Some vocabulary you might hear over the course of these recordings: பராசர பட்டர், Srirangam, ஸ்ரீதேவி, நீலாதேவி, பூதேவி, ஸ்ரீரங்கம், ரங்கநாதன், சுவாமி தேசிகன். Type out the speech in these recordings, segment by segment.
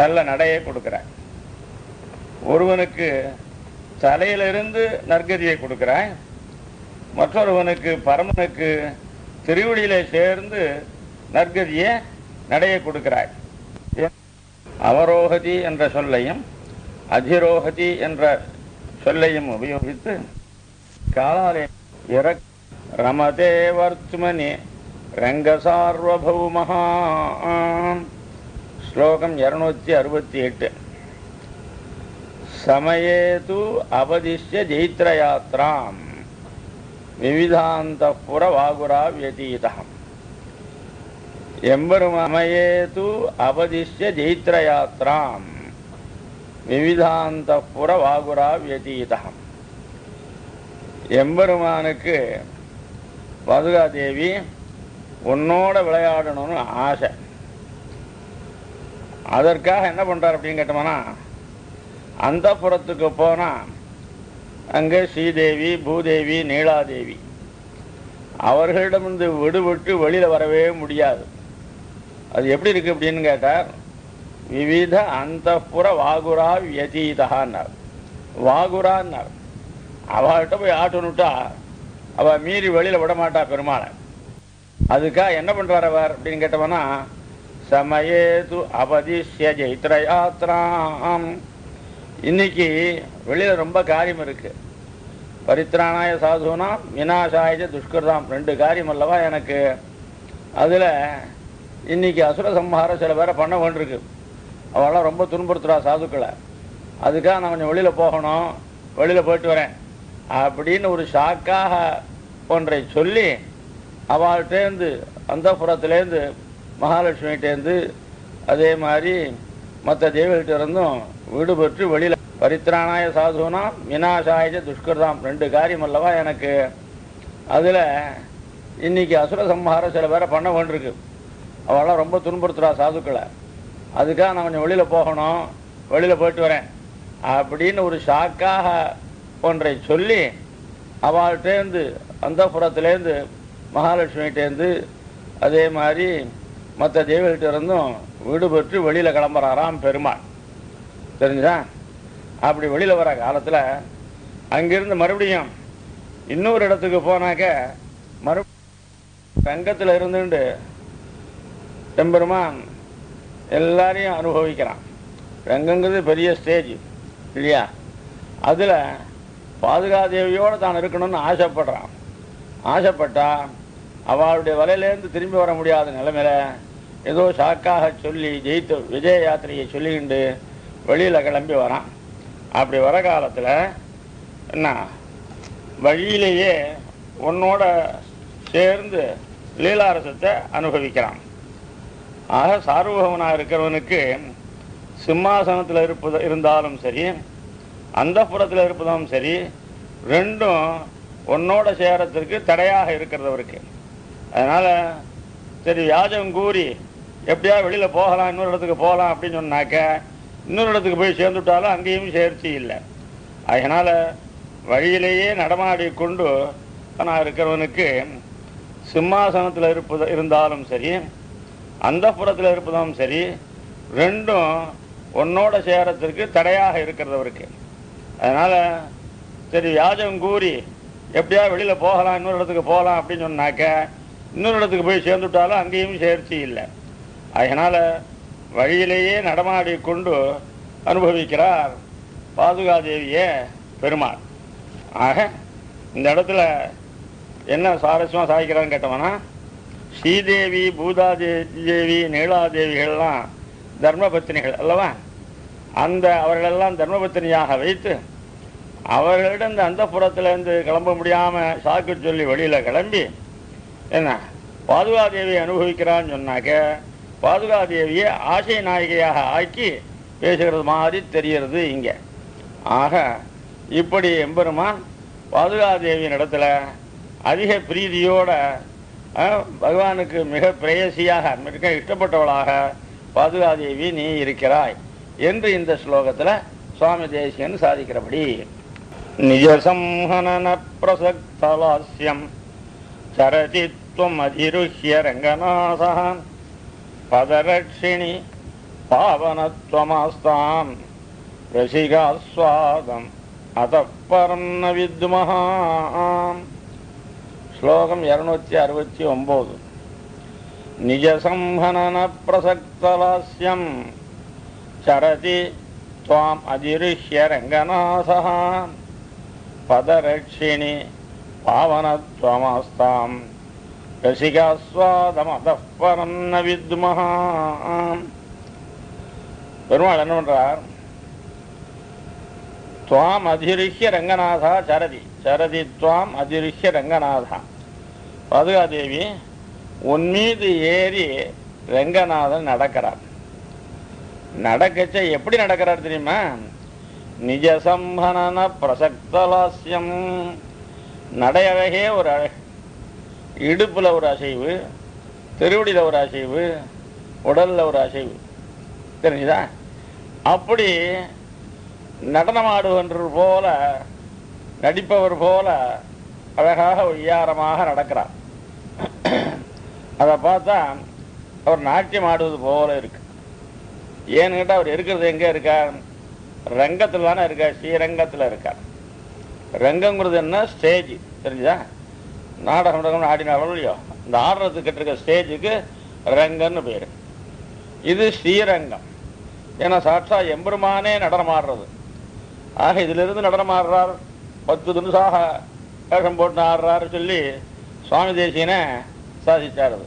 நல்ல நடையை கொடுக்கிறாய். ஒருவனுக்கு தலையிலிருந்து நற்கதியை கொடுக்கிறாய், மற்றொருவனுக்கு பரமனுக்கு திருவடியிலே சேர்ந்து நற்கதியை நடையை கொடுக்கிறாய். அவரோகதி என்ற சொல்லையும் அதிரோகதி என்ற சொல்லையும் உபயோகித்து காலாலே இறக்க ரமதே வர்த்மனே ரங்கசார்வபௌமஹா ஸ்லோகம் 268. समये तु अवदिश्य जैत्रयात्रां विविधान्तःपुरवागुरा व्यतीतः एम्बरुमये तु अवदिश्य जैत्रयात्रां विविधान्तःपुरवागुरा व्यतीतः எம்பெருமானுக்கு பதுகாதேவி உன்னோட விளையாடணும்னு ஆசை. அதற்காக என்ன பண்ணுறார் அப்படின்னு கேட்டோம்னா, அந்த புறத்துக்கு போனால் அங்கே ஸ்ரீதேவி, பூதேவி, நீலாதேவி அவர்களிடமிருந்து விடுபட்டு வெளியில் வரவே முடியாது. அது எப்படி இருக்குது அப்படின்னு கேட்டார். விவித அந்த புற வாகுரா வியதீதகான்னார். வாகுரான்னார். அவகிட்ட போய் ஆட்டணுட்டா அவள் மீறி வெளியில் விடமாட்டா பெருமாளை. அதுக்காக என்ன பண்ணுறார் அவர் அப்படின்னு கேட்டோம்னா, சமயே து அவதிஷ்ய ஜெயித்ர யாத்ராம். இன்னைக்கு வெளியில் ரொம்ப காரியம் இருக்குது. பரித்ராணாய சாதுனாம் வினாசாயஜ துஷ்கர்தாம், ரெண்டு காரியம் அல்லவா எனக்கு. அதில் இன்னைக்கு அசுர சம்ஹாரம் சில பேரை பண்ண கொண்டிருக்கு. அவெல்லாம் ரொம்ப துன்புறுத்துறா சாதுக்களை. அதுக்காக நான் கொஞ்சம் வெளியில் போகணும், வெளியில் போயிட்டு வரேன் அப்படின்னு ஒரு ஷாக்காக ஒன்றை சொல்லி அவள்கிட்டேருந்து அந்த புறத்துலேருந்து மகாலட்சுமிகிட்டேருந்து அதே மாதிரி மற்ற தேவிகிட்டேருந்தும் விடுபட்டு வெளியில் பரித்ராணாய சாதுனா வினாசாயஜ துஷ்கர்தாம், ரெண்டு காரியம் அல்லவா எனக்கு. அதில் இன்றைக்கி அசுர சம்ஹாரம் சில பேரை பண்ண கொண்டிருக்கு. அவெல்லாம் ரொம்ப துன்புறுத்துறா சாதுக்களை. அதுக்காக நான் கொஞ்சம் வெளியில் போகணும், வெளியில் போயிட்டு வரேன் அப்படின்னு ஒரு ஷாக்காக ஒன்றை சொல்லி அவள்கிட்டேருந்து அந்த புறத்துலேருந்து மகாலட்சுமிகிட்டேருந்து அதே மாதிரி மற்ற தேவிகிட்டேருந்தும் விடுபட்டு வெளியில் கிளம்புறாராம் பெருமாள். தெரிஞ்சா? அப்படி வெளியில் வர காலத்தில் அங்கிருந்து மறுபடியும் இன்னொரு இடத்துக்கு போனாக்க மறுபடியும் சங்கத்தில் இருந்துட்டு எம்பெருமான் எல்லாரையும் அனுபவிக்கிறான். ரங்கங்கிறது பெரிய ஸ்டேஜ் இல்லையா? அதில் பாதுகாதேவியோடு தான் இருக்கணும்னு ஆசைப்படுறான். ஆசைப்பட்டால் அவளுடைய வலையிலேருந்து திரும்பி வர முடியாத நிலைமையில் ஏதோ ஷாக்காக சொல்லி ஜெயித்து விஜய யாத்திரையை சொல்லிக்கிண்டு வெளியில் கிளம்பி வரான். அப்படி வர காலத்தில் என்ன வழியிலேயே உன்னோட சேர்ந்து லீலாரசத்தை அனுபவிக்கிறான். ஆக சார்வகவனாக இருக்கிறவனுக்கு சிம்மாசனத்தில் இருந்தாலும் சரி, அந்த புறத்தில் இருப்பதும் சரி, ரெண்டும் உன்னோட சேரத்திற்கு தடையாக இருக்கிறதவருக்கு. அதனால் சரி யாஜம் கூறி எப்படியா வெளியில் போகலாம், இன்னொரு இடத்துக்கு போகலாம் அப்படின்னு சொன்னாக்க இன்னொரு இடத்துக்கு போய் சேர்ந்துட்டாலும் அங்கேயும் சேர்ச்சி இல்லை. அதனால் வழியிலேயே நடமாடி கொண்டு நான் இருக்கிறவனுக்கு சிம்மாசனத்தில் இருந்தாலும் சரி, அந்த புறத்தில் இருப்பதும் சரி, ரெண்டும் உன்னோட சேரத்திற்கு தடையாக இருக்கிறதவருக்கு. அதனால் சரி யாஜம் கூறி எப்படியா வெளியில் போகலாம், இன்னொரு இடத்துக்கு போகலாம் அப்படின்னு சொன்னாக்க இன்னொரு இடத்துக்கு போய் சேர்ந்துட்டாலும் அங்கேயும் சேர்ச்சி இல்லை. அதனால் வழியிலேயே நடமாடி கொண்டு அனுபவிக்கிறார் பாதுகாதேவியே பெருமாள். ஆக இந்த இடத்துல என்ன சுவாரஸ்யமாக சாதிக்கிறான்னு கேட்டோம்னா, ஸ்ரீதேவி, பூதாதேவி, நீலாதேவிகள்லாம் தர்மபத்தினிகள் அல்லவா? அந்த அவர்களெல்லாம் தர்மபத்தினியாக வைத்து அவர்களிடம் இந்த அந்த புறத்துலேருந்து கிளம்ப முடியாமல் சாக்கு சொல்லி வெளியில் கிளம்பி என்ன பாதுகாதேவியை அனுபவிக்கிறான்னு சொன்னாக்க பாதுகாதேவியை ஆசை நாயகியாக ஆக்கி பேசுகிறது மாதிரி தெரிகிறது இங்கே. ஆக இப்படி எம்பெருமான் பாதுகாதேவியின் இடத்துல அதிக பிரீதியோட பகவானுக்கு மிக பிரேயசியாக மிக இஷ்டப்பட்டவளாக பாதுகாதேவி நீ இருக்கிறாய் என்று இந்த ஸ்லோகத்தில் சுவாமி தேசிகன் சாதிக்கிறபடி நிஜசம்ஹனன பிரசக்தலாஸ்யம் சரதித்வம் அதிருஹ்ய ரங்கநாசம் பதரட்சிணி पावनत्वमस्तां रसिकास्वादं अतः परं न विद्मः श्लोकम 269 निज संहनन प्रसक्तलास्यं चरति त्वाम् अजिरिष्य रंगनाथः पदरक्षिणि पावनत्वमस्तां रसिकास्वादमतः परं न विद्मः பெருமாள் என்ன பண்றார்? துவாம் அதிருஷ்ய ரங்கநாதா சரதி சரதி துவாம் அதிருஷ்ய ரங்கநாதா பாதுகாதேவி உன் மீது ஏறி ரங்கநாதன் நடக்கிறார். நடக்கச்ச எப்படி நடக்கிறார் தெரியுமா? நிஜசம்பனன பிரசக்தலாஸ்யம், நடையழகே ஒரு இடுப்பில் ஒரு அசைவு, திருவடியில் ஒரு அசைவு, உடலில் ஒரு அசைவு, தெரிஞ்சுதா? அப்படி நடனமாடுகின்ற போல நடிப்பவர் போல அழகாக ஒய்யாரமாக நடக்கிறார். அதை பார்த்தா அவர் நாட்டியம் ஆடுவது போல இருக்கு. ஏன்னு கேட்டால் அவர் இருக்கிறது எங்கே இருக்கார்? ரங்கத்தில் தானே இருக்கார், ஸ்ரீரங்கத்தில் இருக்கார். ரங்கங்கிறது என்ன? ஸ்டேஜ், தெரிஞ்சுதா? நாடகம் நடக்கணும்னு ஆடினாலும் இல்லையோ, இந்த ஆடுறதுக்கிட்ட இருக்க ஸ்டேஜுக்கு ரங்கன்னு பேர். இது ஸ்ரீரங்கம். ஏன்னா சாட்சா எம்பெருமானே நடனமாடுறது. ஆக இதிலிருந்து நடனமாடுறார், 10 நிமிஷம் வேஷம் போட்டு ஆடுறாரு சொல்லி சுவாமி தேசியனை சாதிச்சாடுது.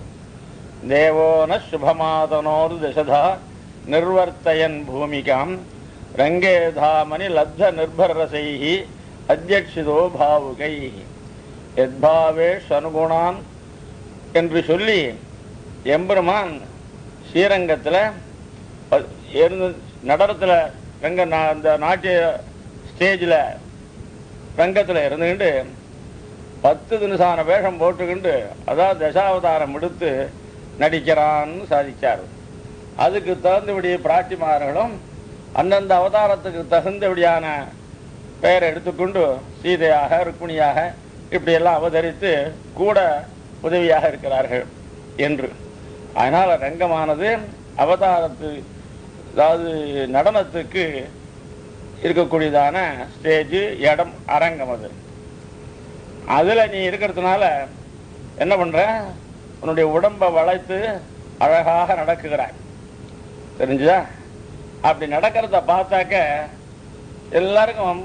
தேவோன சுபமாதனோர் திசதா நிர்வர்த்தயன் பூமிகாம் ரங்கே தாமணி லத்த நிர்பரசைஹி அத்தியட்சிதோ பாவுகைஹி எத்பாவேஷ் அனுகுணான் என்று சொல்லி எம்பெருமான் ஸ்ரீரங்கத்தில் இருந்து நடனத்தில் ரங்க அந்த நாட்டிய ஸ்டேஜில் ரங்கத்தில் இருந்துக்கிண்டு 10 நிமிஷான வேஷம் போட்டுக்கிண்டு, அதாவது தசாவதாரம் எடுத்து நடிக்கிறான்னு சாதித்தார். அதுக்கு தகுந்தபடி பிராட்டிமார்களும் அந்தந்த அவதாரத்துக்கு தகுந்தபடியான பெயரை எடுத்துக்கொண்டு சீதையாக ருக்மிணியாக இப்படியெல்லாம் அவதரித்து கூட உதவியாக இருக்கிறார்கள் என்று. அதனால் ரங்கமானது அவதாரத்து, அதாவது நடனத்துக்கு இருக்கக்கூடியதான ஸ்டேஜு, இடம், அரங்கம். அது அதில் நீ இருக்கிறதுனால என்ன பண்ணுற? உன்னுடைய உடம்பை வளைத்து அழகாக நடக்குகிறாய், தெரிஞ்சுதா? அப்படி நடக்கிறத பார்த்தாக்க எல்லாருக்கும்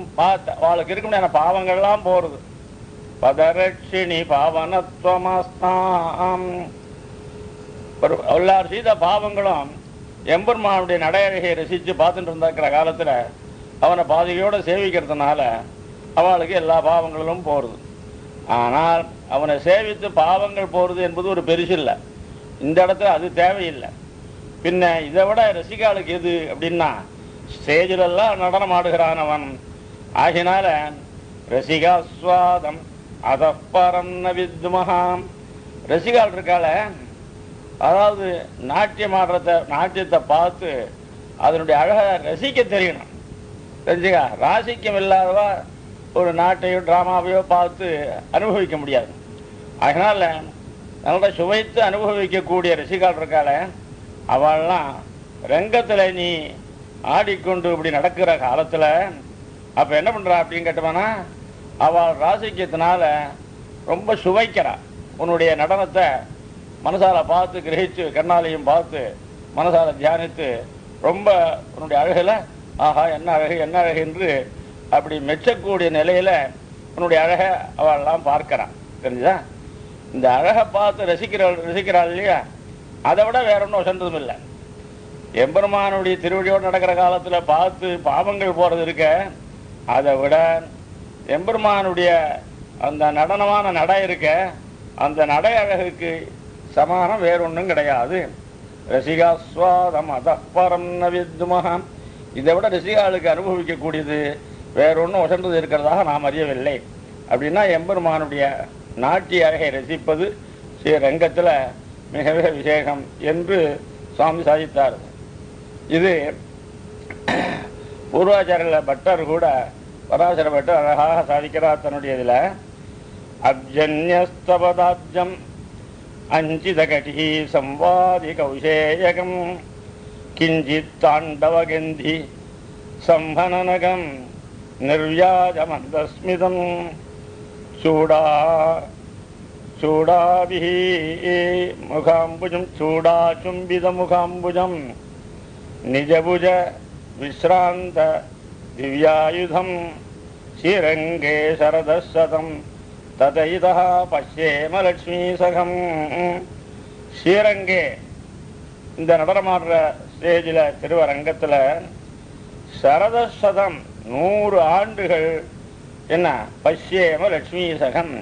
அவளுக்கு இருக்க முடியாத பாவங்கள்லாம் போகிறது. பதரட்சிணி பாவனத்வமஸ்தாம், எல்லார் செய்த பாவங்களும் எம்பெருமானுடைய நடையழகை ரசித்து பார்த்துட்டு இருந்திருக்கிற காலத்தில் அவனை பாதிகையோடு சேவிக்கிறதுனால அவளுக்கு எல்லா பாவங்களிலும் போகிறது. ஆனால் அவனை சேவித்து பாவங்கள் போகிறது என்பது ஒரு பெருசில்லை, இந்த இடத்துல அது தேவையில்லை. பின்ன இதை விட ரசிகாளுக்கு எது அப்படின்னா, ஸ்டேஜிலெல்லாம் நடனம் ஆடுகிறான் அவன். ஆகினால ரசிகாஸ்வாதம் அதப்பரம் ந வித்மஹாம், ரசிகால் இருக்கால, அதாவது நாட்டியத்தை பார்த்து அதனுடைய அழகை ரசிக்க தெரியணும், தெரிஞ்சுக்கா? ராசிக்கம் இல்லாதவா ஒரு நாட்டையோ ட்ராமாவையோ பார்த்து அனுபவிக்க முடியாது. அதனால் நல்லா சுவைத்து அனுபவிக்கக்கூடிய ரசிகால் இருக்கால, அவள்லாம் ரங்கத்தில் நீ ஆடிக்கொண்டு இப்படி நடக்கிற காலத்தில் அப்போ என்ன பண்ணுறா அப்படின்னு கேட்டோம்னா, அவள் ராசிக்கத்தினால ரொம்ப சுவைக்கிறா. உன்னுடைய நடனத்தை மனசால பார்த்து கிரகிச்சு, கண்ணாலையும் பார்த்து மனசால தியானித்து ரொம்ப உன்னுடைய அழகில் ஆஹா என்ன அழகு என்ன அழகு என்று அப்படி மெச்சக்கூடிய நிலையில் உன்னுடைய அழகை அவெல்லாம் பார்க்கிறான், தெரிஞ்சுதா? இந்த அழகை பார்த்து ரசிக்கிறாள் இல்லையா, அதை விட வேற ஒன்றும் வசந்ததும் இல்லை. எம்பெருமானுடைய திருவடியோடு நடக்கிற காலத்தில் பார்த்து பாவங்கள் போகிறது இருக்க, அதை விட எம்பெருமானுடைய அந்த நடனமான நடை இருக்க, அந்த நடை அழகுக்கு சமானம் வேறொன்றும் கிடையாது. ரசிகாஸ்வாதம் அதப்பரம் ந வித்மஹாம், இதை விட ரசிகாளுக்கு அனுபவிக்கக்கூடியது வேறொன்றும் வசந்தது இருக்கிறதாக நாம் அறியவில்லை. அப்படின்னா எம்பெருமானுடைய நாட்டிய அழகை ரசிப்பது ஸ்ரீரங்கத்தில் மிக மிக விசேஷம் என்று சுவாமி சாதித்தார். இது பூர்வாச்சாரியில் பட்டர் கூட பராசர பட்டர் அழகாக சாதிக்கிறார் தன்னுடைய இதில். அப்ஜன்யஸ்தபதாப்ஜம் அஞ்சித கட்டி சம்வாதி கௌசேயகம் किंचितांडवगंधि संहननगम निर्व्याजमंदस्मितं चूड़ा चूड़ाभिः मुखाम्बुजं चूड़ाचुम्बितमुखाम्बुजं निजभुज विश्रांत दिव्यायुधं श्रीरंगे शरदशतं ततः पश्येम लक्ष्मीसखं श्रीरंगे இந்த நடனமாடுற ஸ்டேஜில் திருவரங்கத்தில் சரதசதம் 100 ஆண்டுகள் என்ன பஷ்யேம லட்சுமி சகம்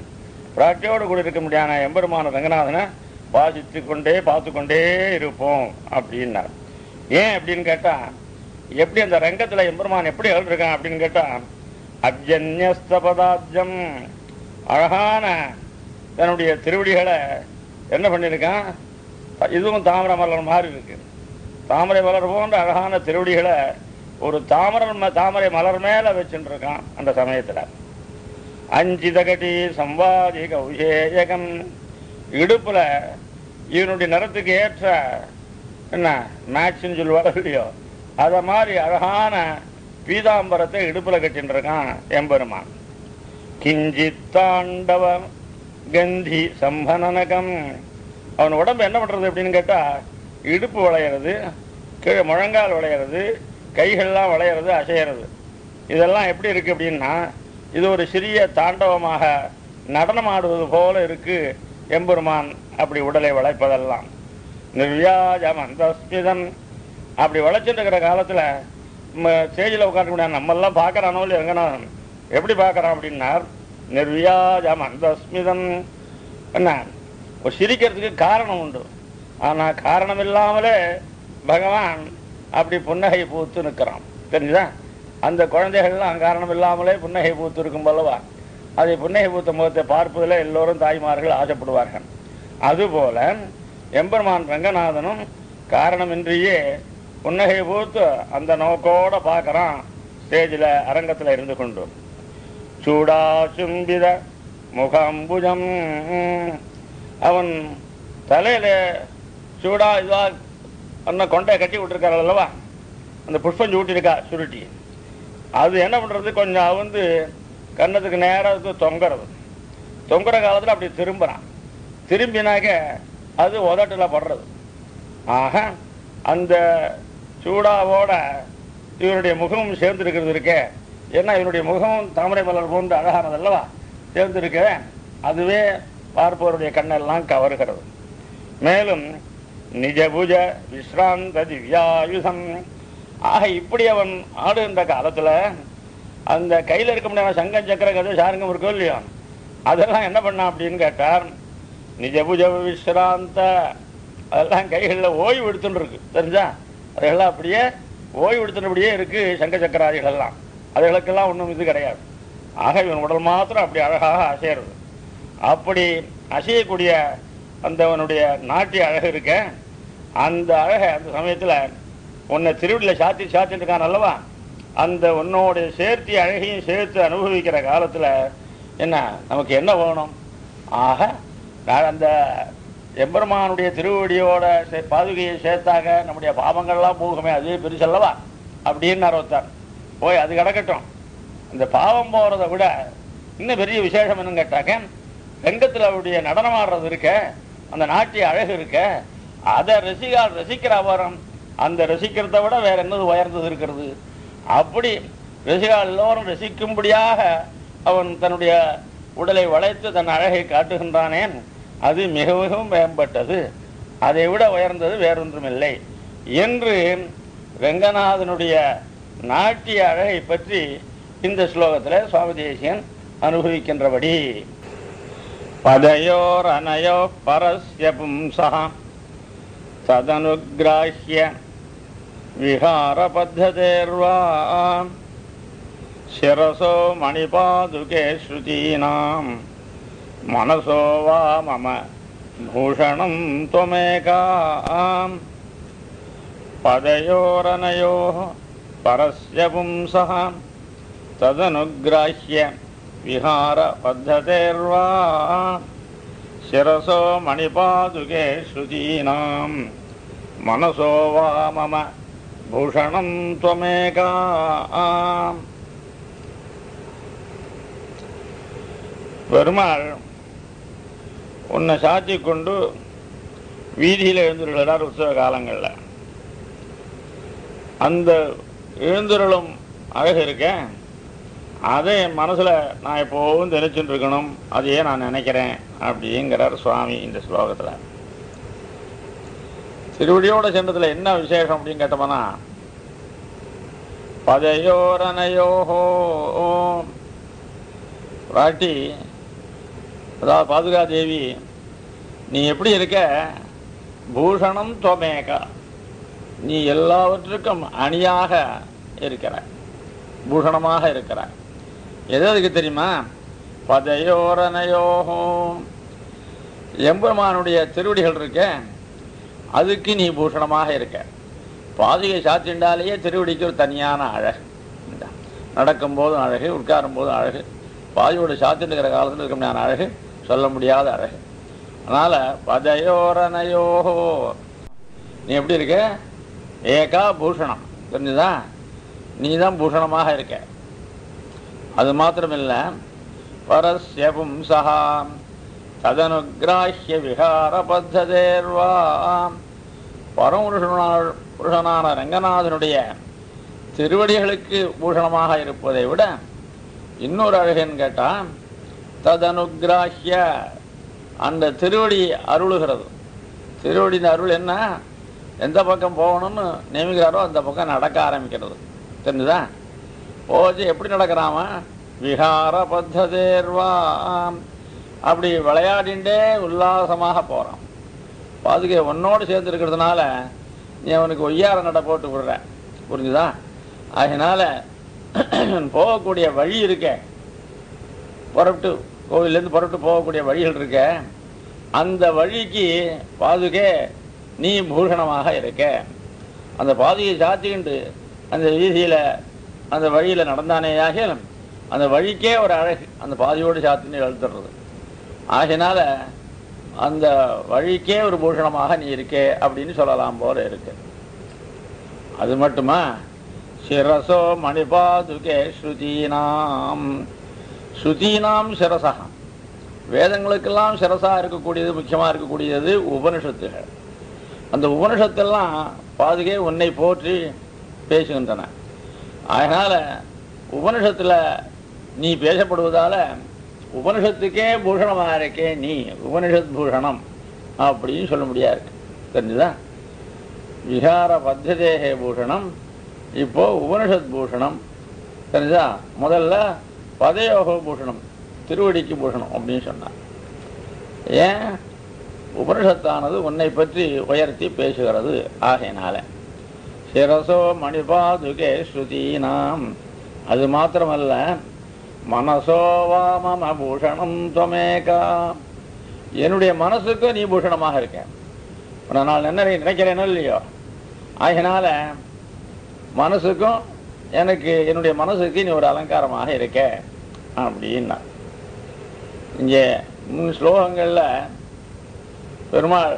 பிராட்டியோடு கூட இருக்க முடியாத எம்பெருமான ரங்கநாதனை வாசித்து கொண்டே பார்த்து கொண்டே இருப்போம் அப்படின்னார். ஏன் அப்படின்னு கேட்டால் எப்படி அந்த ரங்கத்தில் எம்பெருமான் எப்படி எழுதிருக்கான் அப்படின்னு கேட்டால் அப்ஜன்யஸ்தபதாப்ஜம் அழகான தன்னுடைய திருவடிகளை என்ன பண்ணியிருக்கான் இதுவும் தாமரை மலர் மாதிரி இருக்கு. தாமரை மலர் போன்ற அழகான திருவடிகளை ஒரு தாமரை மலர் மேல வச்சுருக்கான். அந்த சமயத்தில் அஞ்சிதகட்டி சம்பாதி கௌசேயகம் இடுப்புல இவனுடைய நிறத்துக்கு ஏற்ற என்ன மேட்சின்னு சொல்லுவாரோ இல்லையோ அதை மாதிரி அழகான பீதாம்பரத்தை இடுப்புல கட்டின்றிருக்கான் எம்பெருமான். கிஞ்சித் தாண்டவ கந்தி சம்பனனகம் அவன் உடம்பு என்ன பண்ணுறது அப்படின்னு கேட்டால் இடுப்பு வளையிறது, கீழே முழங்கால் வளையிறது, கைகள்லாம் வளையிறது, அசைகிறது. இதெல்லாம் எப்படி இருக்குது அப்படின்னா இது ஒரு சிறிய தாண்டவமாக நடனமாடுவது போல இருக்குது எம்பெருமான். அப்படி உடலை வளைப்பதெல்லாம் நிர்வியாஜம் அந்தஸ்மிதம் அப்படி வளைச்சிட்டு இருக்கிற காலத்தில் ஸ்டேஜில் உட்கார முடியாது. நம்மெல்லாம் பார்க்குறானோ இல்லை ரங்கநாதன் எப்படி பார்க்குறான் அப்படின்னார் நிர்வியாஜம் அந்தஸ்மிதம். என்ன ஒரு சிரிக்கிறதுக்கு காரணம் உண்டு, ஆனால் காரணம் இல்லாமலே பகவான் அப்படி புன்னகை பூத்து நிற்கிறான். தெரிஞ்சுதான் அந்த குழந்தைகள்லாம் காரணம் இல்லாமலே புன்னகை பூத்து இருக்கும் அல்லவா, அதை புன்னகை பூத்த முகத்தை பார்ப்பதில் எல்லோரும் தாய்மார்கள் ஆசைப்படுவார்கள். அதுபோல எம்பெருமான் ரங்கநாதனும் காரணமின்றியே புன்னகை பூத்து அந்த நோக்கோடு பார்க்குறான் ஸ்டேஜில் அரங்கத்தில் இருந்து கொண்டு. சூடா சும்பித முகாம்புஜம் அவன் தலையில் சூடா இதுவாக அண்ணன் கொண்டையை கட்டி விட்டுருக்காரு அல்லவா, அந்த புஷ்பஞ்சு ஊட்டியிருக்கா சுருட்டி அது என்ன பண்ணுறது கொஞ்சம் அவுந்து கண்ணத்துக்கு நேராக தொங்குறது. தொங்குற காலத்தில் அப்படி திரும்புகிறான். திரும்பினாக்க அது உதட்டில் படுறது. ஆக அந்த சூடாவோட இவருடைய முகமும் சேர்ந்துருக்கிறது இருக்கே, ஏன்னா இவருடைய முகமும் தாமரை மலர் போன்று அழகானது அல்லவா சேர்ந்துருக்க, அதுவே பார்ப்பவருடைய கண்ணெல்லாம் கவர்கிறது. மேலும் நிஜபுஜ விஸ்ராந்த திவ்யாயுதம் ஆக இப்படி அவன் ஆடுகின்ற காலத்தில் அந்த கையில் இருக்க முடியாத சங்கம் சக்கர கதை சாருங்கம் இருக்கோ இல்லையோ அதெல்லாம் என்ன பண்ணான் அப்படின்னு கேட்டார் நிஜபுஜ விஸ்ராந்த அதெல்லாம் கைகளில் ஓய்வு எடுத்துட்டுருக்கு. தெரிஞ்சா அதெல்லாம் அப்படியே ஓய்வு எடுத்துனபடியே இருக்குது சங்க சக்கராதிகளெல்லாம், அதுகளுக்கெல்லாம் ஒன்றும் இது கிடையாது. ஆக இவன் உடல் மாத்திரம் அப்படி அழகாக அசைகிறது. அப்படி அசையக்கூடிய அந்தவனுடைய நாட்டிய அழகு இருக்க அந்த அழகை அந்த சமயத்தில் உன்னை திருவிழில் சாத்திட்டு இருக்கான் அல்லவா, அந்த உன்னோடைய சேர்த்தி அழகையும் சேர்த்து அனுபவிக்கிற காலத்தில் என்ன நமக்கு என்ன வேணும்? ஆக அந்த எம்பெருமானுடைய திருவடியோட பாதுகையை சேர்த்தாக நம்முடைய பாவங்கள்லாம் போகுமே அதுவே பெருசல்லவா அப்படின்னு அறுத்தார். போய் அது கிடக்கட்டும், அந்த பாவம் போகிறத விட இன்னும் பெரிய விசேஷம் என்னன்னு கேட்டாக்க ரங்கத்தில் அவருடைய நடனமாடுறது இருக்க, அந்த நாட்டிய அழகு இருக்க, அதை ரசிக்கிற அபாரம், அந்த ரசிக்கிறத விட வேற என்னது உயர்ந்தது இருக்கிறது. அப்படி ரசிகால் எல்லோரும் ரசிக்கும்படியாக அவன் தன்னுடைய உடலை வளைத்து தன் அழகை காட்டுகின்றானேன் அது மிக மிகவும் மேம்பட்டது, அதை விட உயர்ந்தது வேறொன்றும் இல்லை என்று ரங்கநாதனுடைய நாட்டிய அழகை பற்றி இந்த ஸ்லோகத்தில் சுவாமி தேசிகன் அனுபவிக்கின்றபடி पदयोरनयो परस्य पुंसः तदनुग्राह्य विहारपद्धतेर्वा शिरसो मणिपादुके श्रुतीनां मनसो वा मम भूषणं त्वमेका पदयोरनयो परस्य पुंसः तदनुग्राह्य विहार पद्धतेर्वा शिरसो मणिपादुके श्रुतीनां मनसो वा मम भूषणं त्वमेका பெருமாள் உன்னை சாட்சி கொண்டு வீதியில் எழுந்துள்ளார். உற்சவ காலங்களில் அந்த எழுந்துருளும் அழகு இருக்க அதை என் மனசில் நான் எப்போவும் தெரிஞ்சுட்டு இருக்கணும், அதையே நான் நினைக்கிறேன் அப்படிங்கிறார் சுவாமி இந்த ஸ்லோகத்தில். திருவடியோட சென்றதில் என்ன விசேஷம் அப்படின்னு கேட்டோம்னா, பதையோரணையோஹோ ராட்டி, அதாவது பாதுகா தேவி நீ எப்படி இருக்க, பூஷணம் தொமேகா நீ எல்லாவற்றுக்கும் அணியாக இருக்கிற, பூஷணமாக இருக்கிற. எது அதுக்கு தெரியுமா, பதையோரணையோஹோ எம்பெருமானுடைய திருவடிகள் இருக்க அதுக்கு நீ பூஷணமாக இருக்க. பாதுகை சாத்திண்டாலேயே திருவடிக்கு ஒரு தனியான அழகு, நடக்கும்போதும் அழகு, உட்காரும் போதும் அழகு, பாதியோடு சாத்திட்டு இருக்கிற காலத்தில் இருக்கும் நான் அழகு, சொல்ல முடியாத அழகு. அதனால் பதையோரணையோஹோ நீ எப்படி இருக்க, ஏகா பூஷணம், தெரிஞ்சுதா, நீ தான் பூஷணமாக இருக்க. அது மாத்திரமில்லை, பரஸ்ய பும்சஹா ததனுகிராஹ்ய விஹார பத்ததேர்வா, பரமபுருஷனான ரங்கநாதனுடைய திருவடிகளுக்கு பூஷணமாக இருப்பதை விட இன்னொரு அழகுன்னு கேட்டால் ததனுகிராஹ்ய அந்த திருவடி அருளுகிறது. திருவடியின் அருள் என்ன, எந்த பக்கம் போகணும்னு நியமிக்கிறாரோ அந்த பக்கம் நடக்க ஆரம்பிக்கிறது, தெரிஞ்சுதா. போச்சு எப்படி நடக்கிறாமா, விஹார பத்ததேர்வா அப்படி விளையாடிண்டே உல்லாசமாக போகிறான். பாதுகை ஒன்னோடு சேர்ந்து இருக்கிறதுனால நீ அவனுக்கு ஒய்யார நட போட்டு விடுற, புரிஞ்சுதா. அதனால் போகக்கூடிய வழி இருக்க, புறப்பட்டு கோவிலேருந்து புறப்பட்டு போகக்கூடிய வழிகள் இருக்க, அந்த வழிக்கு பாதுகை நீ பூஷணமாக இருக்க. அந்த பாதுகையை சாத்திக்கிண்டு அந்த வீதியில் அந்த வழியில் நடந்தானே ஆகிய அந்த வழிக்கே ஒரு அழகு, அந்த பாதையோடு சாத்தின்னு எழுத்துறது. ஆகினால அந்த வழிக்கே ஒரு பூஷணமாக நீ இருக்கே அப்படின்னு சொல்லலாம் போல இருக்கு. அது மட்டுமா, சிரசோ மணிபாதுகே ஸ்ருதீனாம், ஸ்ருதீனாம் சிரசகம், வேதங்களுக்கெல்லாம் சிரசாக இருக்கக்கூடியது, முக்கியமாக இருக்கக்கூடியது உபனிஷத்துகள். அந்த உபனிஷத்தெல்லாம் பாதுகே உன்னை போற்றி பேசுகின்றன. அதனால் உபனிஷத்தில் நீ பேசப்படுவதால் உபனிஷத்துக்கே பூஷணமாக இருக்கே நீ, உபனிஷத் பூஷணம் அப்படின்னு சொல்ல முடியாது, தெரிஞ்சுதா. விஹார பத்ததேகே பூஷணம், இப்போது உபனிஷத் பூஷணம், தெரிஞ்சுதா. முதல்ல பதயோக பூஷணம், திருவடிக்கு பூஷணம் அப்படின்னு சொன்னார். ஏன், உபனிஷத்தானது உன்னை பற்றி உயர்த்தி பேசுகிறது. ஆகையினால சிரசோ மணிபாதுகே ஸ்ருதீனாம், அது மாத்திரமல்ல, மனசோ வா மம பூஷணம் தொமேகா, என்னுடைய மனசுக்கும் நீ பூஷணமாக இருக்க. நான் என்ன நினைக்கிறேனோ இல்லையோ, ஆகினால மனசுக்கும் எனக்கு என்னுடைய மனசுக்கு நீ ஒரு அலங்காரமாக இருக்க அப்படின்னா. இங்கே 3 ஸ்லோகங்களில் பெருமாள்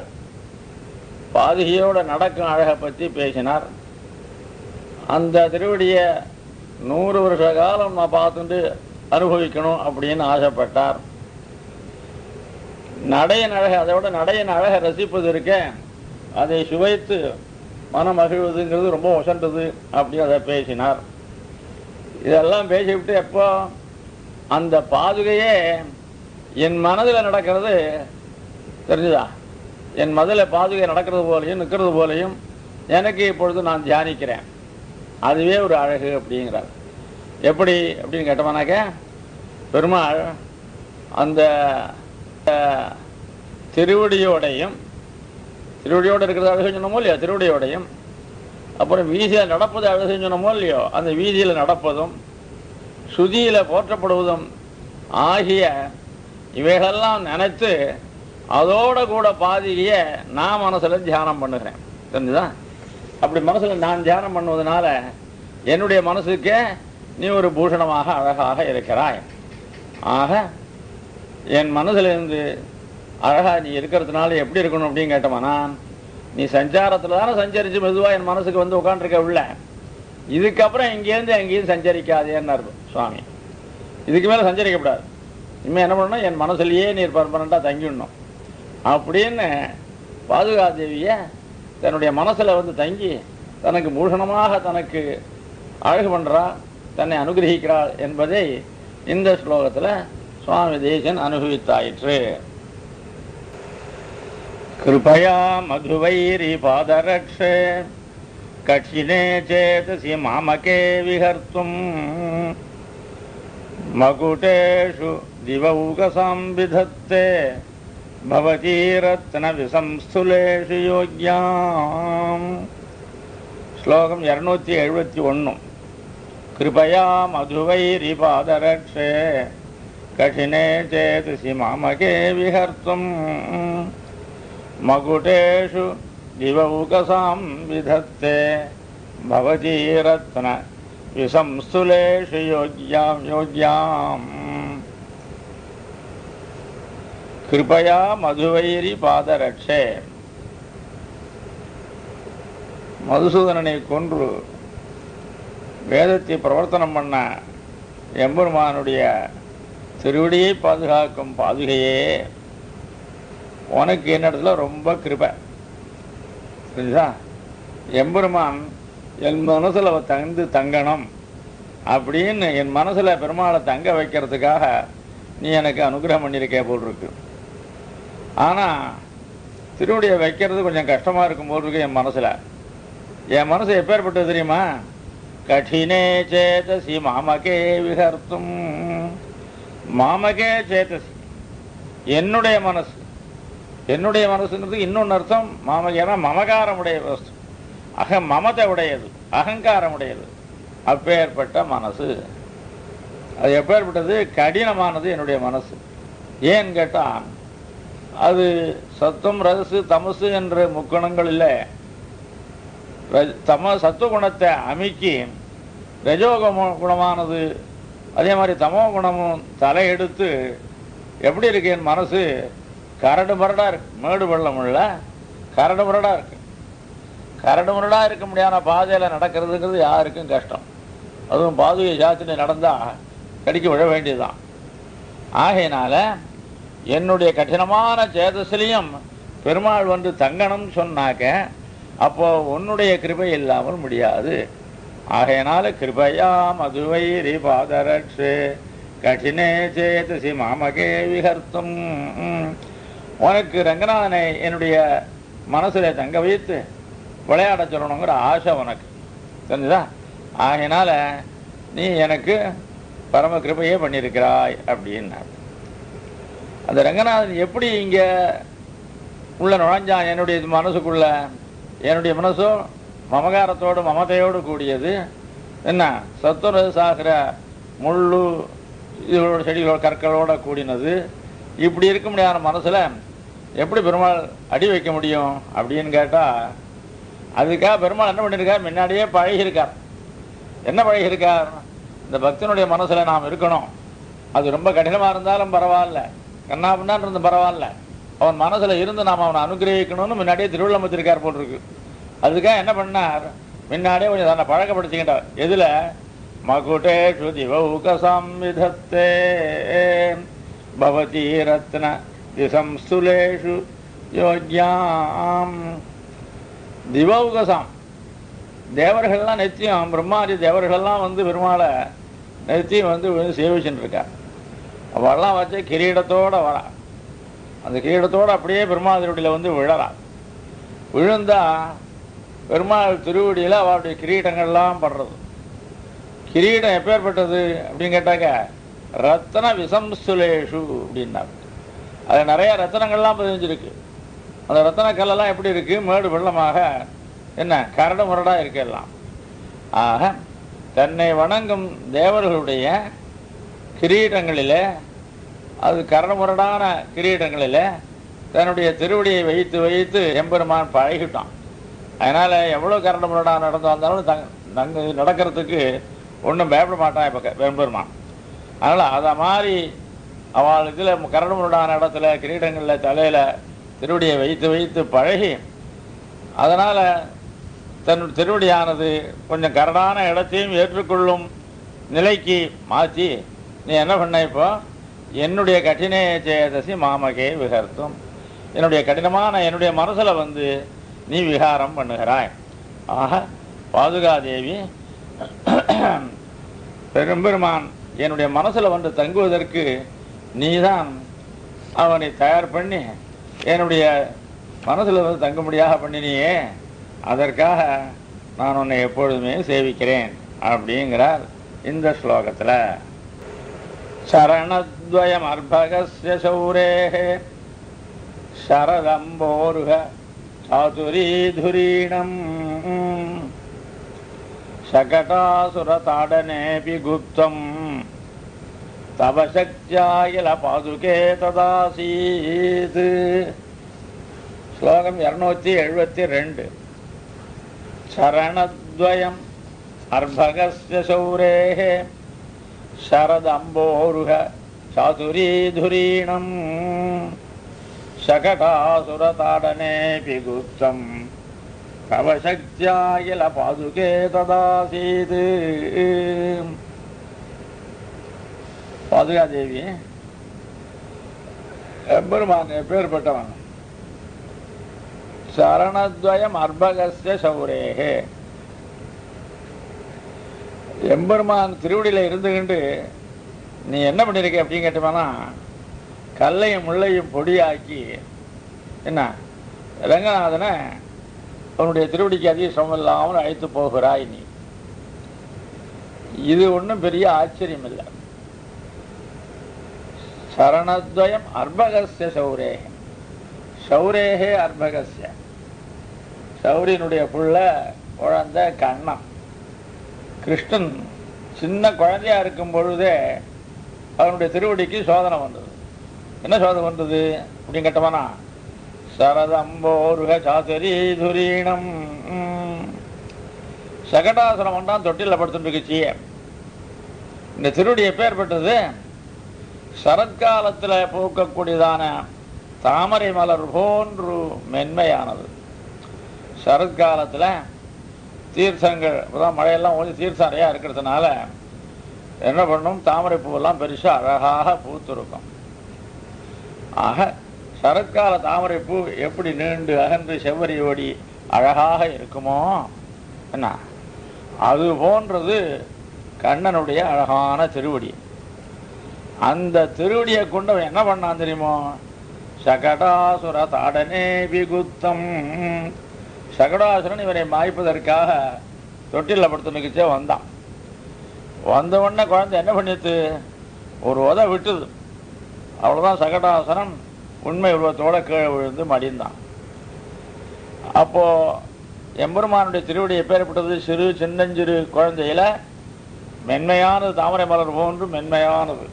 பாதுகையோட நடக்கும் அழகை பற்றி பேசினார். அந்த திருவடியை 100 வருஷ காலம் நான் பார்த்துட்டு அனுபவிக்கணும் அப்படின்னு ஆசைப்பட்டார். நடையின் அழகை, அதை விட நடையின் அழகை ரசிப்பது இருக்க அதை சுவைத்து மனம் மகிழ்வதுங்கிறது ரொம்ப ஒசண்டது அப்படின்னு அதை பேசினார். இதெல்லாம் பேசிவிட்டு எப்போ அந்த பாதுகையே என் மனதில் நடக்கிறது, தெரிஞ்சுதா, என் மனதில் பாதுகை நடக்கிறது போலையும் நிற்கிறது போலையும் எனக்கு இப்பொழுது நான் தியானிக்கிறேன், அதுவே ஒரு அழகு அப்படிங்கிறார். எப்படி அப்படின்னு கேட்டோம்னாக்க, பெருமாள் அந்த திருவடியோடு இருக்கிறது அழகு சொன்னோமோ இல்லையோ, திருவடியோடையும் அப்புறம் வீதியில் நடப்பது அழகு சொன்னோமோ இல்லையோ, அந்த வீதியில் நடப்பதும் சுதியில் போற்றப்படுவதும் ஆகிய இவைகளெல்லாம் நினைத்து அதோட கூட பாதியை நான் மனசில் தியானம் பண்ணுகிறேன், தெரிஞ்சுதா. அப்படி மனசில் நான் தியானம் பண்ணுவதனால என்னுடைய மனசுக்கே நீ ஒரு பூஷணமாக அழகாக இருக்கிறாய். ஆக என் மனசிலிருந்து அழகாக நீ இருக்கிறதுனால எப்படி இருக்கணும் அப்படின்னு கேட்டோம்னா, நீ சஞ்சாரத்துல தான சஞ்சரிச்சு மெதுவா என் மனசுக்கு வந்து உட்கார்ந்துருக்க உள்ள. இதுக்கப்புறம் இங்கேருந்து எங்கேயும் சஞ்சரிக்காதேன்னார் சுவாமி. இதுக்கு மேலே சஞ்சரிக்கப்படாது, இனிமேல் என்ன பண்ணணும், என் மனசுலேயே நீர் பர்மனண்டாக தங்கிடணும் அப்படின்னு பாதுகாதேவியை தன்னுடைய மனசில் வந்து தங்கி தனக்கு பூஷணமாக தனக்கு அழகு பண்ணுறா, தன்னை அனுகிரகிக்கிறாள் என்பதை இந்த ஸ்லோகத்தில் சுவாமி தேசன் அனுபவித்தாயிற்று. கிருபயா மதுவைரி பாதரக்ஷே கட்சினே சேதசி மாமகே விஹர்த்தும் மகுடேஷு திவௌகசாம்பிதத்தே भवती रत्न विसंस्थुलेषु योग्यां श्लोकम 271 कृपया मधुवैरि पादरक्षे कठिने चेतसि मामके विहर्तुं मकुटेषु दिवौकसां विधत्ते भवती रत्न विसंस्थुलेषु योग्यां कृपया मधुवैरी पादरक्षे मधुसूदनனை கொன்று வேதத்தை பிரவர்த்தனம் பண்ண எம்பெருமானுடைய திருவடியை பாதுகாக்கும் பாதுகையே உனக்கு என்னிடத்துல ரொம்ப கிருபை. புரிஞ்சுதா? எம்பெருமான் என் மனசில் தந்து தங்கணும் அப்படின்னு என் மனசில் பெருமாளை தங்க வைக்கிறதுக்காக நீ எனக்கு அனுகிரகம் பண்ணியிருக்கே போட்டிருக்கு. ஆனால் திருவடியை வைக்கிறது கொஞ்சம் கஷ்டமாக இருக்கும் போட்டிருக்கு என் மனசில். என் மனசு எப்பேற்பட்டது தெரியுமா? கடினே சேதசி மாமகே விஹர்த்தும், மாமகே சேதசி என்னுடைய மனசு, என்னுடைய மனசுங்கிறது இன்னொன்று அர்த்தம். மாமகேனா மமகாரமுடைய வஸ்து, மமதை உடையது, அகங்காரம் உடையது. அப்பேற்பட்ட மனசு, அது எப்பேற்பட்டது? கடினமானது என்னுடைய மனசு. ஏன்னு கேட்டால் அது சத்துவம் ரஜசு தமசு என்ற முக்குணங்களில் தம சத்துவ குணத்தை அமுக்கி ரஜோகம குணமானது அதே மாதிரி தமோ குணமும் தலையெடுத்து எப்படி இருக்கு என் மனசு? கரடு முரடாக இருக்குது, மேடு வெள்ளம் உள்ள கரடு முரடாக இருக்குது. கரடு முரடாக இருக்க முடியாத பாதையில் நடக்கிறதுங்கிறது யாருக்கும் கஷ்டம். அதுவும் பாதுகை சாத்தினி நடந்தால் கடிக்க விழ வேண்டியதுதான். ஆகையினால் என்னுடைய கடினமான சேதசிலையும் பெருமாள் வந்து தங்கணும்னு சொன்னாக்க அப்போது உன்னுடைய கிருபை இல்லாமல் முடியாது. ஆகையினால கிருபையா மதுவைரி பாதரட்சு கடினே சேதசி மாமகே விஹர்த்தும், உனக்கு ரங்கநாதனை என்னுடைய மனசில் தங்க வைத்து விளையாட சொல்லணுங்கிற ஆசை உனக்கு. தெரிஞ்சுதா? ஆகையினால் நீ எனக்கு பரம கிருபையே பண்ணியிருக்கிறாய் அப்படின்னார். அந்த ரங்கநாதன் எப்படி இங்கே உள்ள நுழைஞ்சான் என்னுடைய மனசுக்குள்ள? என்னுடைய மனசோ மமகாரத்தோடு மமதையோடு கூடியது, என்ன சத்துர சாகிற முள்ளு இதோட செடிகளோட கற்களோட கூடினது. இப்படி இருக்க முடியாத மனசில் எப்படி பெருமாள் அடி வைக்க முடியும் அப்படின்னு கேட்டால் அதுக்காக பெருமாள் என்ன பண்ணியிருக்கார்? முன்னாடியே பழகியிருக்கார். என்ன பழகியிருக்கார்? இந்த பக்தனுடைய மனசில் நாம் இருக்கணும், அது ரொம்ப கடினமாக இருந்தாலும் பரவாயில்ல, கண்ணாபின்னான் இருந்து பரவாயில்ல, அவன் மனசில் இருந்து நாம் அவனை அனுகிரகிக்கணும்னு முன்னாடியே திருவிழம் வச்சிருக்கார் போல் இருக்கு. அதுக்காக என்ன பண்ணார்? முன்னாடியே கொஞ்சம் தன்னை பழக்கப்படுத்திக்கிட்டார். எதில்? மகுடே சுதிவௌகசம்விதத்தே பவதி ரத்ன திசம்சுலேஷு யோக்யாம். திவௌகசாம் தேவர்கள்லாம் நித்தியம் பிரம்மாதி தேவர்கள்லாம் வந்து பெருமாளை நித்தியம் வந்து சேவிச்சுட்டு இருக்கார். அவெல்லாம் வச்சு கிரீடத்தோடு வரா, அந்த கிரீடத்தோடு அப்படியே பெருமாள் திருவடியில் வந்து விழறா. விழுந்தா பெருமாள் திருவடியில் அவருடைய கிரீடங்கள்லாம் படுறது. கிரீடம் எப்பேற்பட்டது அப்படின்னு கேட்டாக்க ரத்தன விசம்சுலேஷு அப்படின்னாரு. அது நிறையா ரத்தனங்கள்லாம் பதிஞ்சிருக்கு. அந்த ரத்தன கல்லெல்லாம் எப்படி இருக்குது? மேடு வெள்ளமாக என்ன கரடு முரடாக இருக்கலாம். ஆக தன்னை வணங்கும் தேவர்களுடைய கிரீடங்களில் அது கரடு முரடான கிரீடங்களில் தன்னுடைய திருவடியை வைத்து வைத்து எம்பெருமான் பழகிட்டான். அதனால் எவ்வளோ கரடு முரடாக நடந்து வந்தாலும் நடக்கிறதுக்கு ஒன்றும் பயப்பட மாட்டான் இப்போ எம்பெருமான். அதனால் அதை மாதிரி அவள் இதில் கரடு முரடான இடத்துல கிரீடங்களில் தலையில் திருவடியை வைத்து வைத்து பழகி அதனால தன் திருவடியானது கொஞ்சம் கரடான இடத்தையும் ஏற்றுக்கொள்ளும் நிலைக்கு மாற்றி நீ என்ன பண்ண இப்போ என்னுடைய கடின சேதசி மாமகே விகர்த்தும் என்னுடைய கடினமான என்னுடைய மனசில் வந்து நீ விகாரம் பண்ணுகிறாய். ஆக பாதுகாதேவி பெரும்பெருமான் என்னுடைய மனசில் வந்து தங்குவதற்கு நீதான் அவனை தயார் பண்ணி என்னுடைய மனசில் வந்து தங்கும்படியாக பண்ணினியே, அதற்காக நான் உன்னை எப்பொழுதுமே சேவிக்கிறேன் அப்படிங்கிறார் இந்த ஸ்லோகத்தில். சரணத்வயம் அர்பகஸ்ய சௌரேஹே சரதம்போருக சாதுரீதுரீணம் शकटासुरताडनेपि गुप्तं तव शक्त्यायिल पादुके तदासीत्. श्लोकं 272. शरणद्वयम् अर्भगस्य शौरेः शरदम्बोरुह चातुरीधुरीणम् शकटासुरताडनेपि गुप्तं तव शक्त्यायिल पादुके तदासीत्. पादुका देवी எம்பெருமான் எப்பேற்பட்டவன்? சரணத்வயம் அர்பகஸ்ய சௌரேஹே, எம்பெருமான் திருவடியில இருந்துகிண்டு நீ என்ன பண்ணிருக்க அப்படின்னு கேட்டோம்னா, கல்லையும் முள்ளையும் பொடியாக்கி என்ன ரங்கநாதனை அவனுடைய திருவடிக்கு அதிக சிரமம் இல்லாமல் அழைத்து போகிறாய் நீ. இது ஒன்றும் பெரிய ஆச்சரியம் இல்லை. சரணத்வயம் அர்பகஸ்ய சௌரேகே, சௌரேகே அர்பகஸ்ய சௌரியனுடைய புள்ள குழந்த கண்ணன். கிருஷ்ணன் சின்ன குழந்தையா இருக்கும் பொழுதே அவனுடைய திருவடிக்கு சோதனை வந்தது. என்ன சோதனை வந்தது அப்படின்னு கேட்டோம்னா, சரதம்போருக சாதுரீதுரீணம், சகடாசுரம் ஒன்றான் தொட்டில படுத்துட்டுருக்குச்சி. இந்த திருவடியை பேர் பெற்றது சரத்காலத்தில் பூக்கக்கூடியதான தாமரை மலர் போன்று மென்மையானது. சரத்காலத்தில் தீர்த்தங்கள் இப்போதான் மழையெல்லாம் கொஞ்சம் தீர்த்தம் நிறையா இருக்கிறதுனால என்ன பண்ணும், தாமரை பூவெல்லாம் பெருசாக அழகாக பூத்துருக்கும். ஆக சரத்கால தாமரை பூ எப்படி நீண்டு அகன்று செவ்வரியோடி அழகாக இருக்குமோ என்ன அது போன்றது கண்ணனுடைய அழகான திருவடி. அந்த திருவடியை கொண்டவன் என்ன பண்ணான் தெரியுமோ, சகடாசுர தாடனே விகுத்தம், சகடாசுரன் இவனை மாய்ப்பதற்காக தொட்டில படுத்துனுக்குச்சே வந்தான். வந்தவுடனே குழந்தை என்ன பண்ணிட்டு ஒரு உத விட்டுது, அவ்வளோதான். சகடாசுரன் உண்மை உருவத்தோட கீழே விழுந்து மடிந்தான். அப்போ எம்பெருமானுடைய திருவடி எப்பேற்பட்டது? சிறு சின்னஞ்சிறு குழந்தையில மென்மையானது, தாமரை மலர் போன்று மென்மையானது.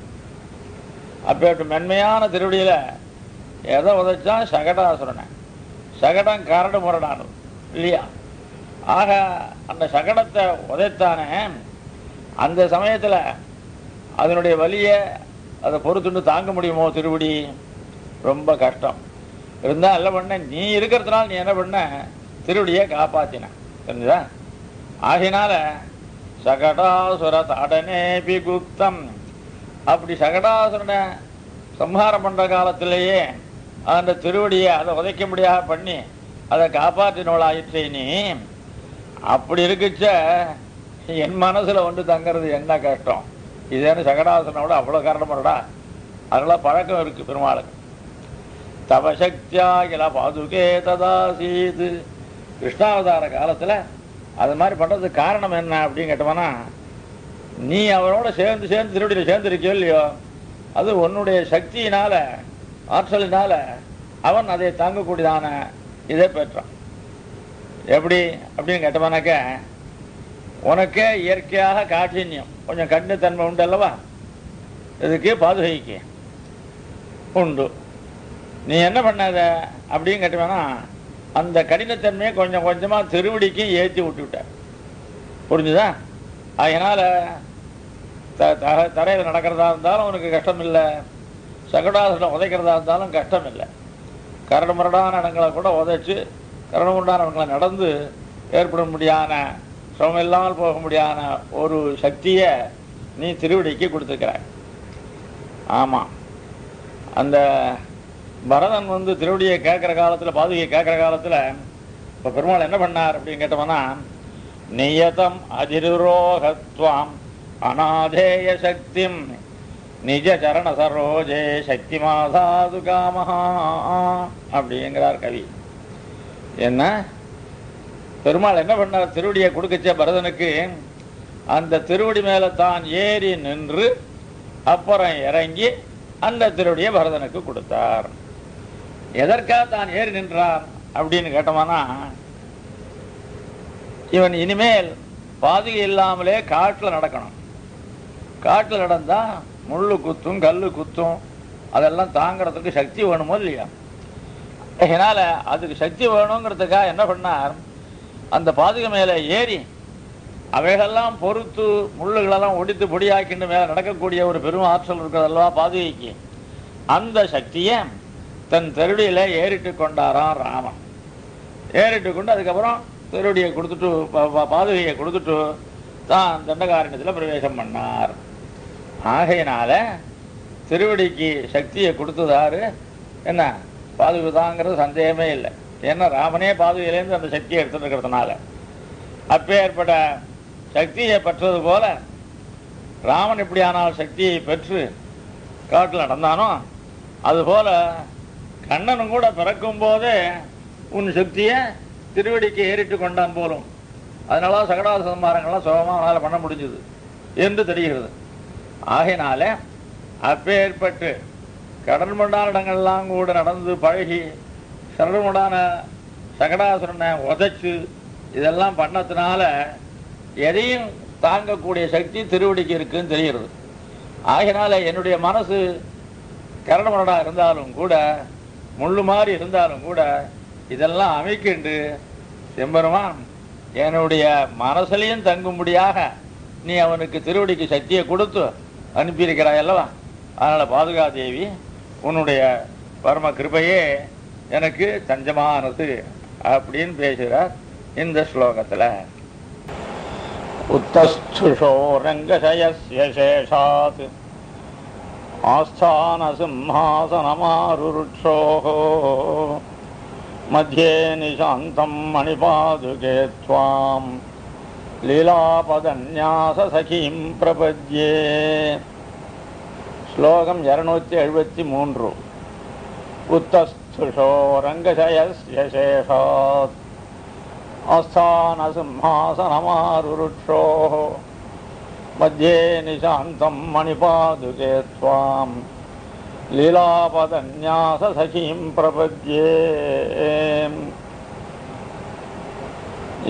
அப்பேற்ற மென்மையான திருவடியில எதை உதைச்சான்? சகடாசுரனை. சகடம் கரடு முரடானது இல்லையா? ஆக அந்த சகடத்தை உதைத்தானே, அந்த சமயத்தில் அதனுடைய வலியை அதை பொறுத்துண்டு தாங்க முடியுமோ? திருவடி ரொம்ப கஷ்டம். இருந்தால் என்ன பண்ண, நீ இருக்கிறதுனால நீ என்ன பண்ண, திருவடியை காப்பாற்றின. தெரிஞ்சதா? ஆகினால சகடாசுர தாடனேபி குப்தம், அப்படி சகடாசுரனை சம்ஹாரம் பண்ணுற காலத்திலேயே அந்த திருவடியை அதை உதைக்க முடியாத பண்ணி அதை காப்பாற்றினோளாயிற்றை நீ. அப்படி இருக்குச்ச என் மனசில் ஒன்று தங்கிறது என்ன கஷ்டம், இதேன்னு சகடாசுரனோட அவ்வளோ கரணமடா. அதெல்லாம் பழக்கம் இருக்குது பெருமாளுக்கு. தவசக்தியாகில பாதுகே ததாசீது, கிருஷ்ணாவதார காலத்தில் அது மாதிரி பண்ணுறதுக்கு காரணம் என்ன அப்படின்னு கேட்டோம்னா, நீ அவரோட சேர்ந்து சேர்ந்து திருவடியில் சேர்ந்துருக்கியோ இல்லையோ, அது உன்னுடைய சக்தியினால் ஆற்றலினால் அவன் அதை தாங்கக்கூடியதான இதை பெற்றான். எப்படி அப்படின்னு கேட்டோம்னாக்க, உனக்கே இயற்கையாக காட்சியம் கொஞ்சம் கண்ணு தன்மை உண்டு அல்லவா, இதுக்கு பாதுகைக்கு உண்டு. நீ என்ன பண்ணாத அப்படின்னு கேட்டுவேனா, அந்த கடினத்தன்மையை கொஞ்சம் கொஞ்சமாக திருவடிக்கு ஏற்றி விட்டுவிட்ட. புரிஞ்சுதா? அதனால் தரையில் நடக்கிறதா இருந்தாலும் உனக்கு கஷ்டம் இல்லை, சகடாசுரம் உதைக்கிறதா இருந்தாலும் கஷ்டம் இல்லை, கரடு முரடான இடங்களை கூட உதைச்சு तरण कोम शक्तिया नहीं तिवड़ी कुछ आम अंत भरतन वो तिवड़ कटा नियतम अधिरोहत्वाम अनाधेय शक्तिम निज चरण सरोजे शक्तिमा साधु कामः अभी कवि तिवड़े कुछ भरतन के अंत तिवड़ मेल तान एरी निरंगी अंत तिवड़े भरतन को कुतार तान एरी नटमाना इवन इनमेल पाद का मुल कुत कल कुत तांग शक्ति वेणुमोलिया अक्ति वेणुंगार अंत पाद मेल एरी मुला ओडित पड़िया मेलकूर और आचलवा पाद की अंत शक्तिया तन तेल एरीटारा रामन एरीटको अद तेवड़े कुछ पाद दंडकारण प्रवेश पड़ार आगे तिवड़ की शक्तिया कुछ सदेहमे ऐसा रामन पाद अंत शक्तिया अपेरप शक्तिया पेल रामन इप्ली आना शक्तियाो अल कणन पे उन् शक्तिया तिवड़ की एरीटानूँ सकड़ा सुबह पड़ मुझे आगे अपेरप कड़ल पढ़ी सरमान सकड़ासुरन उदचु इतना पड़न यदकूर शक्ति तिवड़ की आगे इन मनस करणमूड मुल्मारी இதெல்லாம் அமைக்கின்று செம்பெருமான் என்னுடைய மனசலியும் தங்கும்படியாக நீ அவனுக்கு திருவடிக்கு சக்தியை கொடுத்து அனுப்பி இருக்கிறாய் அல்லவா அதனால பாதுகா தேவி உன்னுடைய பரம கிருபையே எனக்கு தஞ்சமானது அப்படினு பேசுறார் இந்த ஸ்லோகத்துல உத்தஸ்துஷோ ரங்கசயஸ்ய சேஷாத் ஆஸ்தான சிம்ஹாசனமாருருட்சோ मध्ये निशांतं मणिपादुके त्वां लीलापदन्यास सखीं प्रपद्ये श्लोकं 273 उत्तस्थुषो रंगशयस्य शेषात् आस्थानसिंहासनमारुरुक्षोः मध्ये निशांतं मणिपादुके त्वां लीलापदन्यास सखीं प्रपद्ये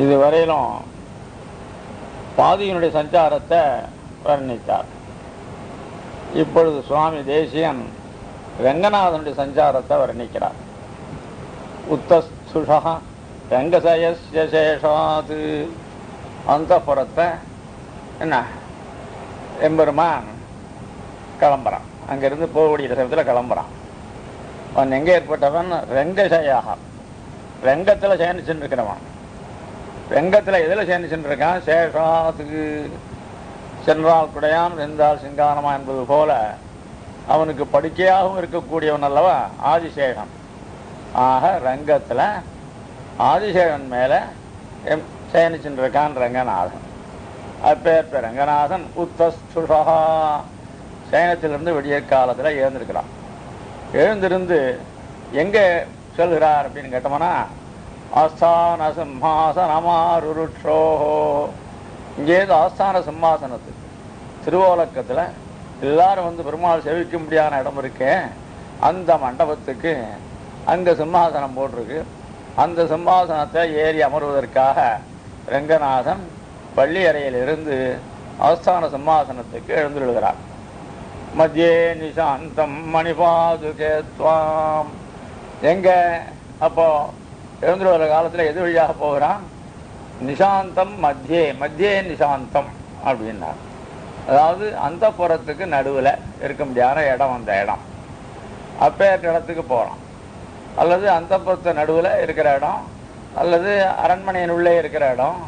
இதுவரையிலும் பாதியினுடைய சஞ்சாரத்தை வர்ணித்தார். இப்பொழுது சுவாமி தேசியன் ரங்கநாதனுடைய சஞ்சாரத்தை வர்ணிக்கிறார். உத்தஸ்துஷா ரங்கசயஸ்ய சேஷாத் அந்தபுரத்தை என்ன எம்பெருமான் கிளம்புறான். அங்கிருந்து போகக்கூடிய சமயத்தில் கிளம்புறான். அவன் எங்கே ஏற்பட்டவன் ரெங்கசயாக ரெங்கத்தில் சேனிச்சுன்னு இருக்கிறவன். ரெங்கத்தில் எதில் சேனிச்சுன்னு இருக்கான்? சேஷாத்துக்கு சென்றால் குடையான் இருந்தால் சிங்கானமா என்பது போல அவனுக்கு படுக்கையாகவும் இருக்கக்கூடியவன் அல்லவா ஆதிசேஷன். ஆக ரெங்கத்தில் ஆதிசேஷன் மேலே சேனிச்சுன்னு இருக்கான் ரங்கநாதன். அப்பேற்ப ரங்கநாதன் உத்தஸ்துஷா சயனத்திலிருந்து விடிய காலத்தில் எழுந்திருக்கிறான். எழுந்திருந்து எங்கே செல்கிறார் அப்படின்னு கேட்டோம்னா ஆஸ்தான சிம்ஹாசனமாருருட்சோ இங்கேருந்து ஆஸ்தான சிம்மாசனத்து திருவோலக்கத்தில் எல்லாரும் வந்து பெருமாள் சேவிக்க முடியாத இடம் இருக்கு. அந்த மண்டபத்துக்கு அங்கே சிம்மாசனம் போட்டிருக்கு. அந்த சிம்மாசனத்தை ஏறி அமர்வதற்காக ரங்கநாதன் பள்ளி அறையிலிருந்து ஆஸ்தான சிம்மாசனத்துக்கு எழுந்துள்ளார். मध्ये निशांतं मणिपादुके त्वां எங்கே அப்போ எழுந்துள்ள காலத்தில் எது வழியாக போகிறான்? நிசாந்தம் மத்தியே மத்தியே நிசாந்தம் அப்படின்னா அதாவது அந்த புறத்துக்கு நடுவில் இருக்க முடியாத இடம். அந்த இடம் அப்பேற்ற இடத்துக்கு போகிறான். அல்லது அந்த புறத்து நடுவில் இருக்கிற இடம் அல்லது அரண்மனையின் உள்ளே இருக்கிற இடம்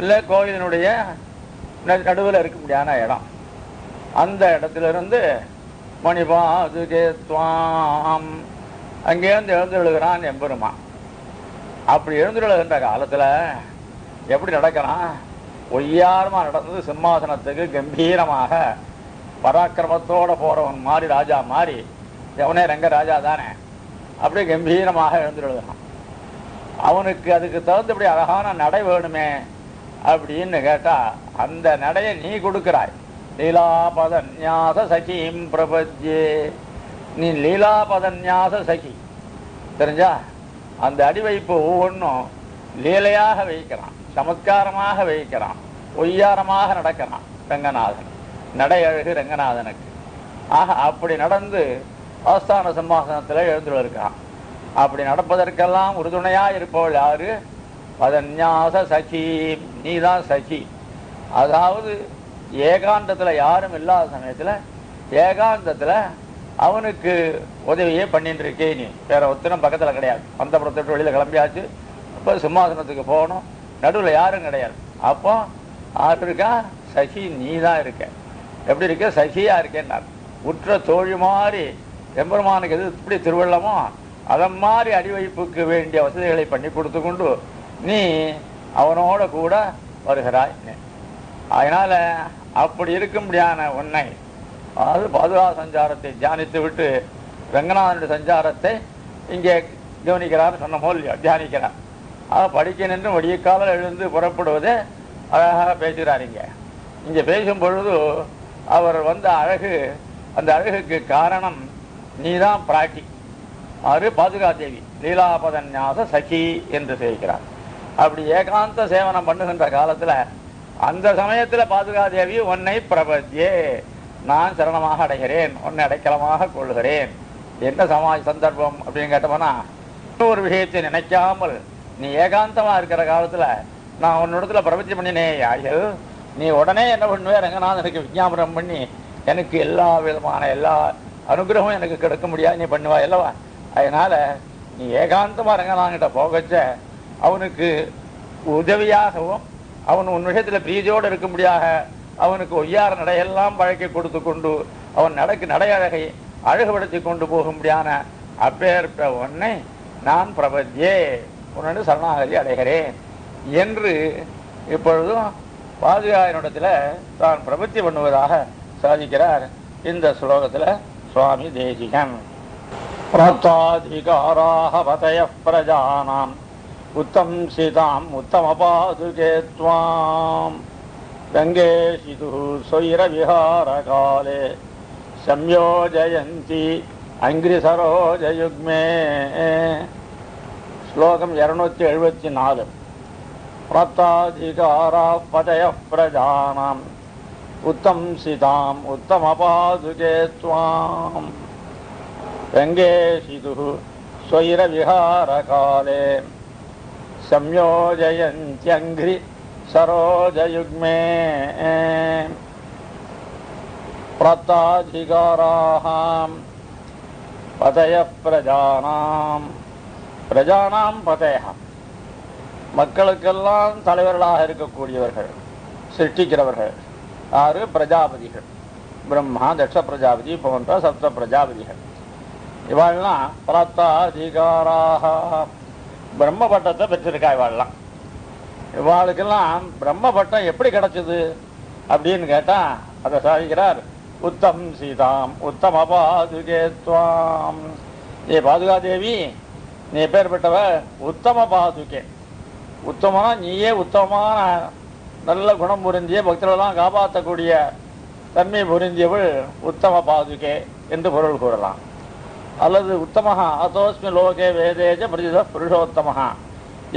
இல்லை கோயிலினுடைய நடுவில் இருக்க முடியாத இடம், அந்த இடத்திலிருந்து மணிபா அதுகே துவாம் அங்கேருந்து எழுந்து விழுகிறான் எம்பெருமான். அப்படி எழுந்து விழுகின்ற காலத்தில் எப்படி நடக்கிறான்? ஒய்யாரமாக நடந்தது சிம்மாசனத்துக்கு கம்பீரமாக பராக்கிரமத்தோடு போகிறவன் மாறி ராஜா மாறி எவனே ரங்க ராஜா தானே அப்படியே கம்பீரமாக எழுந்து விழுகிறான். அவனுக்கு அதுக்கு தகுந்தபடி அழகான நடை வேணுமே அப்படின்னு கேட்டால் அந்த நடையை நீ கொடுக்குறாய். லீலாபதன்யாச சகிம் பிரபத்யே, நீ லீலாபதன்யாச சகி தெரிஞ்சா அந்த அடிவைப்பு ஒவ்வொன்றும் லீலையாக வைக்கிறான், சமத்காரமாக வைக்கிறான், ஒய்யாரமாக நடக்கிறான் ரங்கநாதன், நடை அழகு ரங்கநாதனுக்கு. ஆக அப்படி நடந்து ஆஸ்தான சிம்மாசனத்தில் எழுந்துள்ள இருக்கான். அப்படி நடப்பதற்கெல்லாம் உறுதுணையாக இருப்பவள் யாரு? பதன்யாச சகி, நீ தான் சகி. அதாவது ஏகாந்தத்தில் யாரும் இல்லாத சமயத்தில் ஏகாந்தத்தில் அவனுக்கு உதவியே பண்ணிட்டு இருக்கே நீ, வேற ஒத்தனும் பக்கத்தில் கிடையாது. அந்த புறத்தோட்டு வெளியில் கிளம்பியாச்சு, இப்போ சிம்மாசனத்துக்கு போகணும், நடுவில் யாரும் கிடையாது. அப்போ ஆறு இருக்கா சகி, நீ தான் இருக்க. எப்படி இருக்க? சகியாக இருக்கேன் நான். உற்ற தோழி மாதிரி எம்பெருமானுக்கு எது இப்படி திருவள்ளமோ அதை மாதிரி அடிவைப்புக்கு வேண்டிய வசதிகளை பண்ணி கொடுத்து கொண்டு நீ அவனோட கூட வருகிறாய். அதனால் அப்படி இருக்க முடியாத உன்னை, அதாவது பாதுகா சஞ்சாரத்தை தியானித்து விட்டு ரங்கநாதனுடைய சஞ்சாரத்தை இங்கே கவனிக்கிறார் சொன்னமோ இல்லையோ, தியானிக்கிறார். ஆக படிக்க நின்று வடியக்காலில் எழுந்து புறப்படுவதே அழகாக பேசுகிறார். இங்கே பேசும் பொழுது அவர் வந்த அழகு, அந்த அழகுக்கு காரணம் நீ தான் பிராட்டி, ஆறு பாதுகாதேவி, லீலாபதன்யாச சகி என்று செய்கிறார். அப்படி ஏகாந்த சேவனம் பண்ணுகின்ற காலத்தில் அந்த சமயத்தில் பாதுகாதேவி உன்னை பிரபத்தியே நான் சரணமாக அடைகிறேன், உன்னை அடைக்கலமாக கொள்கிறேன். என்ன சமாஜ் சந்தர்ப்பம் அப்படின்னு கேட்டோம்னா, ஒரு விஷயத்தை நினைக்காமல் நீ ஏகாந்தமாக இருக்கிற காலத்தில் நான் உன்னிடத்தில் பிரபத்தி பண்ணினே ஆகியது, நீ உடனே என்ன பண்ணுவேன்? ரங்கநாதனுக்கு விஞ்ஞாபனம் பண்ணி எனக்கு எல்லா விதமான எல்லா அனுகிரகமும் எனக்கு கிடைக்க முடியாது நீ பண்ணுவா இல்லவா. அதனால் நீ ஏகாந்தமாக ரங்கநாதன்கிட்ட போகச்ச அவனுக்கு உதவியாகவும் அவன் உன் விஷயத்தில் பிரீதியோடு இருக்க முடியாத அவனுக்கு ஒய்யார நடையெல்லாம் பழக்கி கொடுத்து கொண்டு அவன் நடை அழகை அழகுபடுத்தி கொண்டு போக முடியாத அப்பேற்ப உன்னை நான் பிரபத்தியே உன்னை சரணாகதி அடைகிறேன் என்று இப்பொழுதும் பாதுகாயினிடத்தில் தான் பிரபத்தி பண்ணுவதாக சாதிக்கிறார். இந்த ஸ்லோகத்தில் சுவாமி தேசிகன் பிரதாதிகாராஹவதய பிரஜானாம் உத்தம் சீதாம் உத்தம பாதுகே த்வாம் கங்கே சிது சொயிர விஹார காலே சம்யோஜயந்தி அங்கிரி சரோஜயுக்மே. ஸ்லோகம் 274. பிரதாதிகாராஹவதய பிரஜானாம் உத்தம் சீதாம் உத்தம பாதுகே த்வாம் கங்கே சிது சொயிர விஹார காலே சம்யோஜயந்தி சரோஜயுக்மே. பிரதாதிகாராஹாம் பதய பிரஜானாம், பிரஜானாம் பதயம் மக்களுக்கெல்லாம் தலைவர்களாக இருக்கக்கூடியவர்கள், சிருஷ்டிக்கிறவர்கள் ஆறு பிரஜாபதிகள், பிரம்மா தட்ச பிரஜாபதி போன்ற சப்த பிரஜாபதிகள். இவெல்லாம் பிரதாதிகாராக பிரம்மபட்டத்தை பெற்றிருக்கா. இவாளெல்லாம் இவாளுக்கெல்லாம் பிரம்மபட்டம் எப்படி கிடைச்சது அப்படின்னு கேட்டால் அதை சாதிக்கிறார். உத்தம் சீதாம் உத்தம பாதுகே துவாம், நீ பாதுகாதேவி, நீ பேர் பெற்றவ உத்தம பாதுகே, உத்தமனா நீயே உத்தமமான நல்ல குணம் புரிந்திய பக்தர்களெல்லாம் காப்பாற்றக்கூடிய தன்மை புரிந்தியவள் உத்தம பாதுகே என்று பொருள் கூறலாம். அல்லது உத்தமஹா அதோஸ்மி லோகே வேதேஜ பிரதித புருஷோத்தமஹா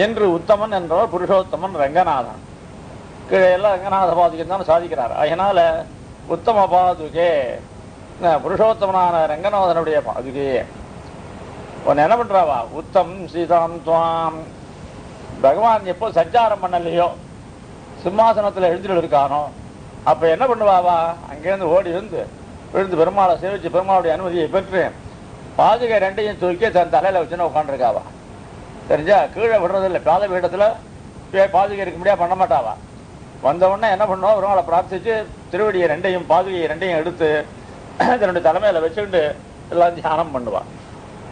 என்று உத்தமன் என்றவர் புருஷோத்தமன் ரங்கநாதன். கீழே எல்லாம் ரங்கநாத பாதுகன் தான் சாதிக்கிறார். அதனால உத்தம பாதுகே புருஷோத்தமனான ரங்கநாதனுடைய பாதுகே ஒன்று என்ன பண்ணுறாவா உத்தம் சீதாம் துவாம். பகவான் எப்போ சஞ்சாரம் பண்ணலையோ சிம்மாசனத்தில் எழுந்துட்டு இருக்கானோ அப்போ என்ன பண்ணுவாவா அங்கேருந்து ஓடி இருந்து விழுந்து பெருமாளை சேவிச்சு பெருமாளுடைய அனுமதியை பெற்று பாதுகை ரெண்டையும் தூக்கி தன் தலையில் வச்சுன்னு உட்காந்துருக்காவா. தெரிஞ்சா கீழே விடுறதில்லை. பாத பீடத்தில் பாதுகை இருக்க முடியாது, பண்ண மாட்டாவா. வந்தவுடனே என்ன பண்ணுவோம், அவங்கள பிரார்த்திச்சு திருவடியை ரெண்டையும் பாதுகையை ரெண்டையும் எடுத்து தன்னுடைய தலைமையில் வச்சுக்கிட்டு எல்லாம் தியானம் பண்ணுவாள்.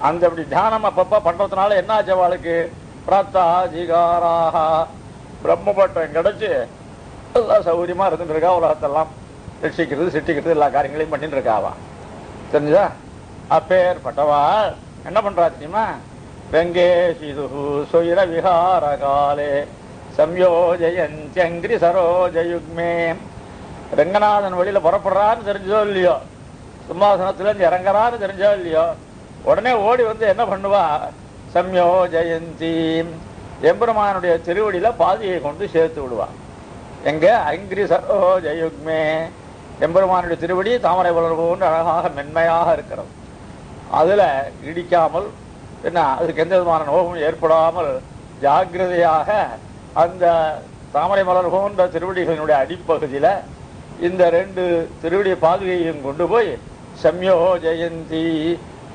அந்த அப்படி தியானம் அப்பப்போ பண்ணுறதுனால என்ன ஆச்சு, அவளுக்கு பிரார்த்தா ஜிகாராகா பிரம்மபட்டம் கிடச்சி எல்லாம் சௌகரியமாக இருந்துட்டு இருக்கா. உலகத்தெல்லாம் ரட்சிக்கிறது சிட்டிக்கிறது எல்லா காரியங்களையும் பண்ணிட்டு இருக்காவா. தெரிஞ்சா அப்பேற்பட்டவா என்ன பண்ணுறா தெரியுமா, வெங்கேஷிது சுயிர விஹார காலே சம்யோஜயந்தியங்கிரி சரோஜயுக்மே. ரங்கநாதன் வழியில் புறப்படுறான்னு தெரிஞ்சோ இல்லையோ, சிம்மாசனத்துலேருந்து இறங்குறான்னு தெரிஞ்சோ இல்லையோ, உடனே ஓடி வந்து என்ன பண்ணுவா, சம்யோஜயந்தி எம்பெருமானுடைய திருவடியில் பாதியை கொண்டு சேர்த்து விடுவான். எங்கே அங்கிரி சரோஜயுக்மே, எம்பெருமானுடைய திருவடி தாமரை வளர்வோன்னு அழகாக மென்மையாக இருக்கிறது. அதில் இடிக்காமல் என்ன, அதுக்கு எந்த விதமான நோகமும் ஏற்படாமல் ஜாக்கிரதையாக அந்த தாமரை மலர் போன்ற திருவடிகளினுடைய அடிப்பகுதியில் இந்த ரெண்டு திருவடி பாதுகையும் கொண்டு போய் சம்யோ ஜெயந்தி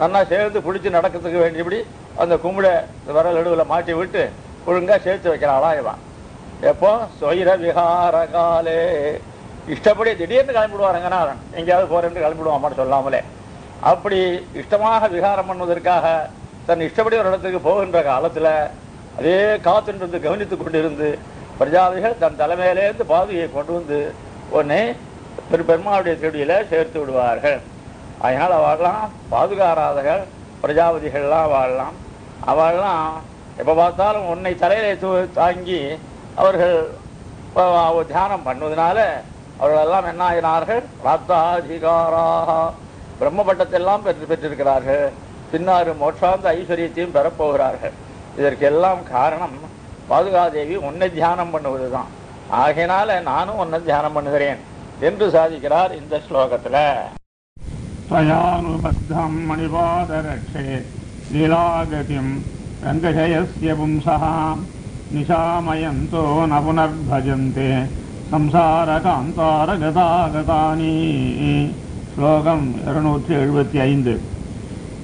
நல்லா சேர்த்து பிடிச்சி நடக்கிறதுக்கு வேண்டியபடி அந்த கும்பிட விரல் நடுவில் மாட்டி விட்டு ஒழுங்காக சேர்த்து வைக்கிறாளா இவன். எப்போ சொயிர விகார காலே, இஷ்டப்படி திடீர்னு கிளம்பிடுவார் ரங்கநாதன், எங்கேயாவது போறேன்னு கிளம்பிடுவான் சொல்லாமலே. அப்படி இஷ்டமாக விகாரம் பண்ணுவதற்காக தன் இஷ்டப்படி ஒரு இடத்துக்கு போகின்ற காலத்தில் அதே காத்துன்றது கவனித்து கொண்டிருந்து பிரஜாதிகள் தன் தலைமையிலேருந்து பாதுகையை கொண்டு வந்து உடனே பெருமாளுடைய திருவடியில் சேர்த்து விடுவார்கள். அதனால் வாழலாம் பாதுகாராதகள் பிரஜாபதிகள்லாம் வாழலாம். அவள்லாம் எப்போ பார்த்தாலும் உன்னை தலையிலே தாங்கி அவர்கள் தியானம் பண்ணுவதனால அவர்களெல்லாம் என்ன ஆகினார்கள், ராத்தாதிகாராக பிரம்மபட்டத்தெல்லாம் பெற்றிருக்கிறார்கள். பின்னாறு மோட்சாந்த ஐஸ்வர்யத்தையும் பெறப்போகிறார்கள். இதற்கெல்லாம் காரணம் பாதுகாதேவி உன்னை தியானம் பண்ணுவது தான். ஆகையினால நானும் உன்னை தியானம் பண்ணுகிறேன் என்று சாதிக்கிறார் இந்த ஸ்லோகத்தில். தயானுபத்தம் மணிபாதரட்சே லீலாகதிம் ரங்கஜயஸ்ய பும்சாம் நிஷாமயந்தோ நபுனர்பஜந்தே சம்சாரகாந்தாரகதாகதானி. ஸ்லோகம் 275.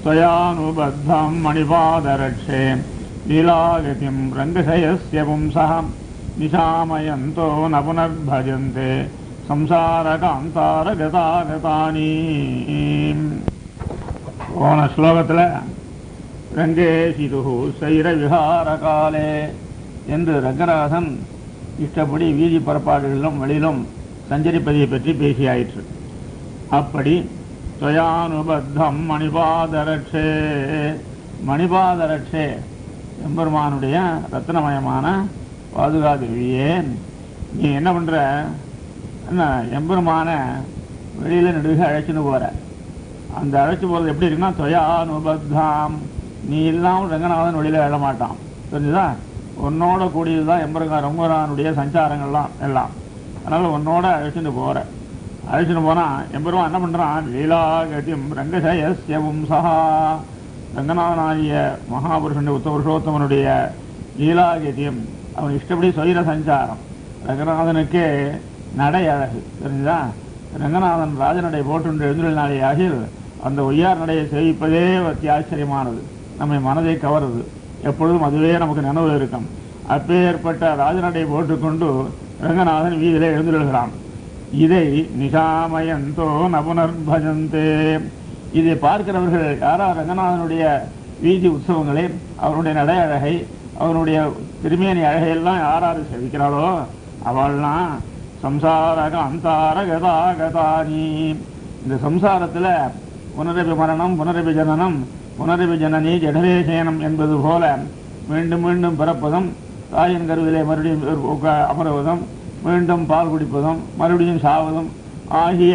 தயானுபத்தம் மணிபாதரட்சே லீலாகதிம் ரங்கசயஸ்ய பும்சாம் நிஷாமயந்தோ நபுனர்பஜந்தே சம்சாரகாந்தாரகதாகதானி. போன ஸ்லோகத்தில் ரங்கேஷிதுஹு சைர விஹார காலே என்று ரங்கநாதன் இஷ்டப்படி வீதி பரப்பாடுகளிலும் வெளியிலும் சஞ்சரிப்பதை பற்றி பேசியாயிற்று. அப்படி துவயானுபத்தம் மணிபாதரட்சே, மணிபாதரட்சே எம்பெருமானுடைய ரத்னமயமான பாதுகாதேவியே, நீ என்ன பண்ணுற, என்ன எம்பெருமான வெளியில் நடுக அழைச்சின்னு போகிற. அந்த அழைச்சி போகிறது எப்படி இருக்குன்னா, துவயானுபத்தாம், நீ இல்லாமல் ரங்கநாதன் வெளியில் எழமாட்டான். தெரிஞ்சுதா, உன்னோட கூடியது தான் எம்பெருமானுடைய சஞ்சாரங்கள்லாம் எல்லாம். அதனால் உன்னோட அழைச்சிட்டு போகிற. அழைச்சிட்டு போனால் எம்பெருமான் என்ன பண்ணுறான், லீலாகதிம் ரங்கசயஸ்ய வம்சா, ரங்கநாதனாகிய மகாபுருஷனுடைய உத்தம புருஷோத்தமனுடைய லீலாகதியம், அவன் இஷ்டப்படி சுயர சஞ்சாரம். ரங்கநாதனுக்கே நடை அழகு. தெரிஞ்சா, ரங்கநாதன் ராஜநடை போட்டுன்ற எழுந்துள்ளாலே ஆகில் அந்த ஒய்யார் நடையை சேவிப்பதே ஆச்சரியமானது, நம்மை மனதை கவருது, எப்பொழுதும் அதுவே நமக்கு நினைவு இருக்கும். அப்பேற்பட்ட ராஜநடை போட்டுக்கொண்டு ரங்கநாதன் வீதியிலே எழுந்துள்கிறான். இதை நிஷாமயந்தோ நபுனர்பஜந்தே, இதை பார்க்கிறவர்கள் யாரா ரங்கநாதனுடைய வீதி உற்சவங்களை, அவனுடைய நடை அழகை, அவனுடைய திருமேனி அழகையெல்லாம் யாராரு சேவிக்கிறாளோ அவள்லாம் சம்சாரக அந்தாரகதாகதானி, இந்த சம்சாரத்தில் புனரபி மரணம் புனரபி ஜனனம் புனரபி ஜனனி ஜடரேசேனம் என்பது போல மீண்டும் மீண்டும் பிறப்பதும், தாயின் கருவிலே மறுபடியும் அமருவதும், மீண்டும் பால் குடிப்பதும், மறுபடியும் சாவதும் ஆகிய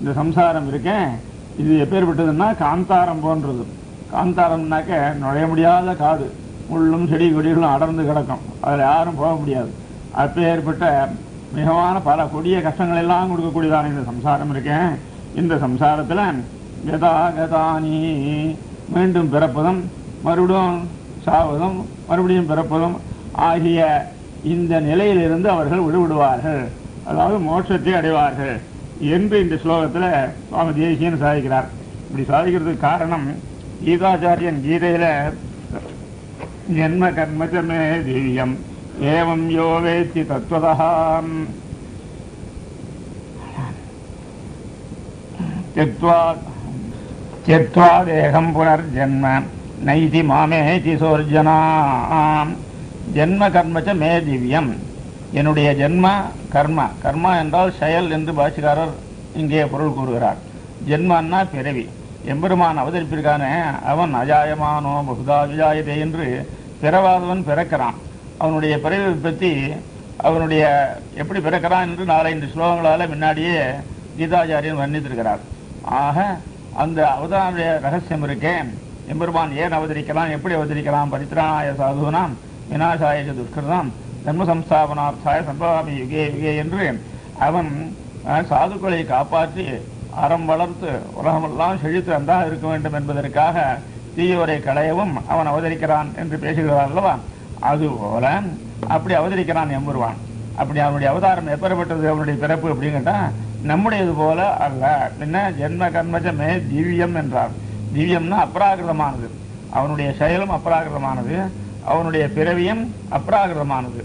இந்த சம்சாரம் இருக்கேன். இது எப்பேற்பட்டதுன்னா காந்தாரம் போன்றது. காந்தாரம்னாக்க நுழைய முடியாத காடு, முள்ளும் செடி கொடிகளும் அடர்ந்து கிடக்கும், அதில் யாரும் போக முடியாது. அப்பேற்பட்ட மிகவான பல கொடிய கஷ்டங்கள் எல்லாம் கொடுக்கக்கூடியதான இந்த சம்சாரம் இருக்கேன். இந்த சம்சாரத்தில் கதாகதானி, மீண்டும் பிறப்பதும் மறுபடியும் சாவதும் மறுபடியும் பிறப்பதும் ஆகிய இந்த நிலையிலிருந்து அவர்கள் விடுபடுவார்கள், அதாவது மோட்சத்தை அடைவார்கள் என்று இந்த ஸ்லோகத்தில் சுவாமி தேசியன் சாதிக்கிறார். இப்படி சாதிக்கிறதுக்கு காரணம், கீதாச்சாரியன் கீதையில் जन्म कर्म च मे दिव्यम एवं यो वेत्ति तत्त्वतः त्यक्त्वा देहं पुनर्जन्म नैति मामेति सोर्जना। जन्म कर्म च मे दिव्यम, एनुடைய जन्म कर्म, कर्मा என்றால் செயல் என்று பாஷிகாரர் இங்கே பொருள் கூறுகிறார். ஜென்மன்னா பிறவி. எம்பெருமான் அவதரிப்பிற்கான அவன் அஜாயமானோ பகுதா விஜாயதே என்று பிறவாதவன் பிறக்கிறான். அவனுடைய பிறவை பற்றி அவனுடைய எப்படி பிறக்கிறான் என்று 4-5 ஸ்லோகங்களால் முன்னாடியே கீதாச்சாரியன் வர்ணித்திருக்கிறார். ஆக அந்த அவதாரனுடைய ரகசியம் இருக்கே, எம்பெருமான் ஏன் அவதரிக்கலாம், எப்படி அவதரிக்கலாம். பரித்ராணாய சாதுனாம் விநாசாய துஷ்கர்தாம் தர்ம சம்ஸ்தாபனார்த்தாய சம்பவாமி யுகே யுகே என்று அவன் சாதுக்களை காப்பாற்றி அறம் வளர்த்து உலகமெல்லாம் செழித்து நன்றாக இருக்க வேண்டும் என்பதற்காக தீயோரை களையவும் அவன் அவதரிக்கிறான் என்று பேசுகிறான் அல்லவா. அதுபோல அப்படி அவதரிக்கிறான் எம்பெருமான். அப்படி அவனுடைய அவதாரம் எப்பெறப்பட்டது, அவனுடைய பிறப்பு அப்படிங்கிட்டா நம்முடையது போல அல்ல. பின்ன ஜென்ம கர்மஜமே திவ்யம் என்றார். திவ்யம்னா அப்ராகிருதமானது. அவனுடைய செயலும் அப்ராகிருதமானது, அவனுடைய பிறவியும் அப்ராகிருதமானது.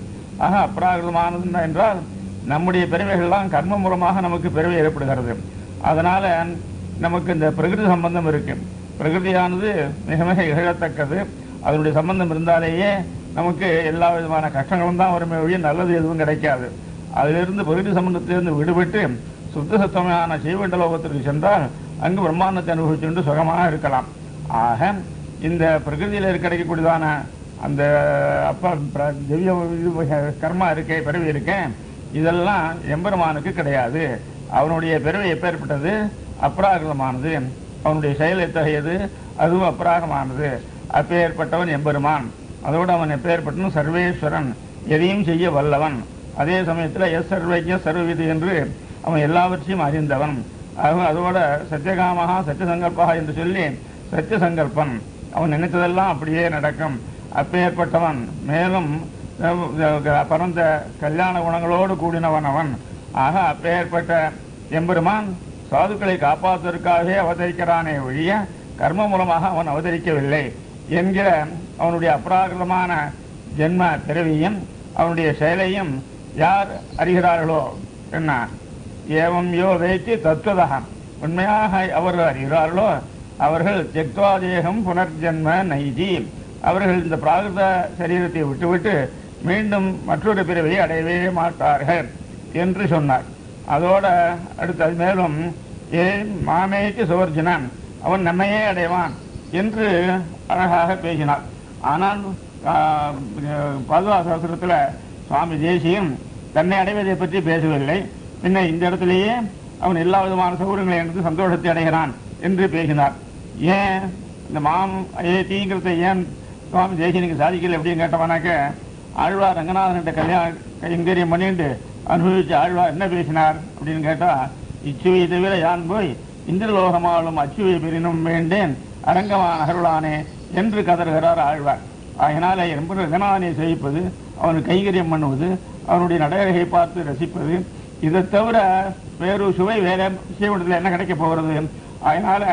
ஆக அப்ராகிருதமானது என்றால் நம்முடைய பிறவைகள்லாம் கர்ம மூலமாக நமக்கு பிறவை ஏற்படுகிறது. அதனால் நமக்கு இந்த பிரகிருதி சம்பந்தம் இருக்குது. பிரகிருதியானது மிக மிக இகழத்தக்கது. அதனுடைய சம்பந்தம் இருந்தாலேயே நமக்கு எல்லா விதமான கஷ்டங்களும் தான் வறுமை ஒழிய நல்லது எதுவும் கிடைக்காது. அதிலிருந்து பிரகிருதி சம்பந்தத்திலிருந்து விடுபட்டு சுத்த சுத்தமான சீவண்டலோகத்திற்கு சென்றால் அங்கு பிரம்மாண்டத்தை அனுபவிச்சுண்டு சுகமாக இருக்கலாம். ஆக இந்த பிரகிருதியில் கிடைக்கக்கூடியதான அந்த அப்பா திவ்ய கர்மா இருக்கே, பிறவி இருக்கேன், இதெல்லாம் எம்பெருமானுக்கு கிடையாது. அவனுடைய பிறவை எப்பேற்பட்டது, அப்ராகிருதமானது. அவனுடைய செயல் எத்தகையது, அதுவும் அப்ராகமானது. அப்பேற்பட்டவன் எம்பெருமான். அதோடு அவன் எப்பேற்பட்டவன், சர்வேஸ்வரன், எதையும் செய்ய வல்லவன். அதே சமயத்தில் எஸ் சர்வஜ சர்வவிது என்று அவன் எல்லாவற்றையும் அறிந்தவன். அதோட சத்தியகாமகா சத்தியசங்கல்பகா என்று சொல்லி சத்தியசங்கல்பன், அவன் நினைத்ததெல்லாம் அப்படியே நடக்கும். அப்பேற்பட்டவன் மேலும் பரந்த கல்யாண குணங்களோடு கூடினவன் அவன். ஆக அப்பேற்பட்ட எம்பெருமான் சாதுக்களை காப்பாற்றுவதற்காகவே அவதரிக்கிறானே ஒழிய கர்ம மூலமாக அவன் அவதரிக்கவில்லை என்கிற அவனுடைய அப்ராகிருதமான ஜென்ம பிறவியும் அவனுடைய செயலையும் யார் அறிகிறார்களோ என்ன ஏவம் யோ வைத்து தத்துவதகம் உண்மையாக அவர்கள் அறிகிறார்களோ அவர்கள் தெக்வாதேகம் புனர்ஜென்ம நைதி, அவர்கள் இந்த பிராகிருத சரீரத்தை விட்டுவிட்டு மீண்டும் மற்றொரு பிறவியை அடையவே மாட்டார்கள் என்று சொன்னார். அதோட அடுத்தது மேலும் ஏன் மாமேக்கு சுவர்ஜினான், அவன் நம்மையே அடைவான் என்று அழகாக பேசினார். ஆனால் பாதுவா சாஸ்திரத்தில் சுவாமி தேசியம் தன்னை அடைவதை பற்றி பேசவில்லை. பின்ன இந்த இடத்துலேயே அவன் எல்லா விதமான சௌகரியங்களை எடுத்து சந்தோஷத்தை அடைகிறான் என்று பேசினார். ஏன் இந்த மாம் ஏ தீங்கிறத ஏன் சுவாமி தேசியனுக்கு சாதிக்கலை அப்படின்னு கேட்டவனாக்க, ஆழ்வார் ரங்கநாதன்கிட்ட கல்யாண கைங்கரியம் பண்ணிட்டு அனுபவிச்சு ஆழ்வார் என்ன பேசினார் அப்படின்னு கேட்டால், இச்சுவையை தவிர யான் போய் இந்திரலோகமாலும் அச்சுவை பெறினும் வேண்டேன் அரங்கமான அருளானே என்று கதறுகிறார் ஆழ்வார். அதனால் ரொம்ப ரங்கநாதனை சேவிப்பது, அவனுக்கு கைங்கரியம் பண்ணுவது, அவனுடைய நடகரை பார்த்து ரசிப்பது, இதை தவிர வேறு சுவை வேற சீவனத்தில் என்ன கிடைக்க போகிறது. அதனால்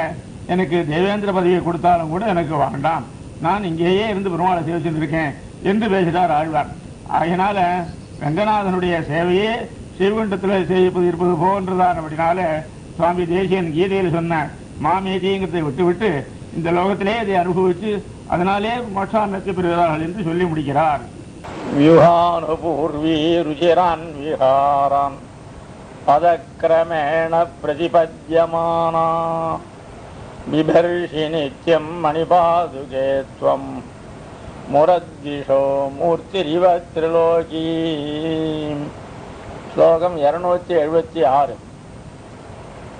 எனக்கு தேவேந்திர பதவியை கொடுத்தாலும் கூட எனக்கு வேண்டாம், நான் இங்கேயே இருந்து பெருமாளை சேவிச்சுருக்கேன் என்று பேசுகிறார் ஆழ்வார். அதனால் ரங்கநாதனுடைய சேவையே ஸ்ரீகுண்டத்தில் சேவிப்பது இருப்பது போன்றதான். அப்படினால சுவாமி தேசியன் கீதையில் சொன்ன மாமேதிங்கிறதை விட்டுவிட்டு இந்த லோகத்திலே இதை அனுபவித்து அதனாலே மோட்சானத்தை பெறுகிறார்கள் என்று சொல்லி முடிக்கிறார். முரத்ஷோ மூர்த்திரிவ திரிலோகி. ஸ்லோகம் 276.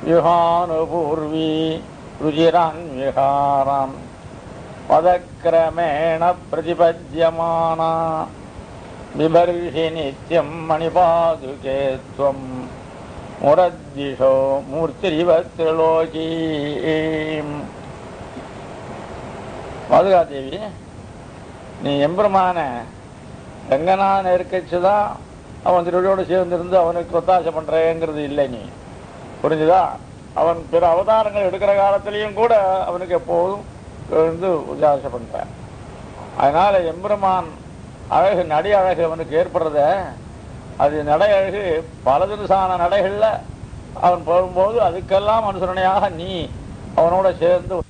விஹானுபூர்வி ருஜிரான் விஹாரம் பதக்கிரமேண பிரதிபத்யமானா விபர்ஷி நித்யம் மணிபாதுகே த்வம் முரத்ஷோ மூர்த்திரிவ திரிலோகி. பாதுகாதேவி, நீ எம்பெருமான ரங்கநாதன் இருக்கச்சு தான் அவன் திருவிழோடு சேர்ந்திருந்து அவனுக்கு ஒத்தாசை பண்ணுறேங்கிறது இல்லை. நீ புரிஞ்சுதா? அவன் பிற அவதாரங்கள் எடுக்கிற காலத்திலையும் கூட அவனுக்கு எப்போதும் இருந்து உதாசை பண்ணுறான். அதனால எம்பெருமான் அழகு நடை அழகு அவனுக்கு ஏற்படுறத அது நடை அழகு பலதுசான நடைகளில் அவன் போகும்போது அதுக்கெல்லாம் அனுசரணையாக நீ அவனோட சேர்ந்து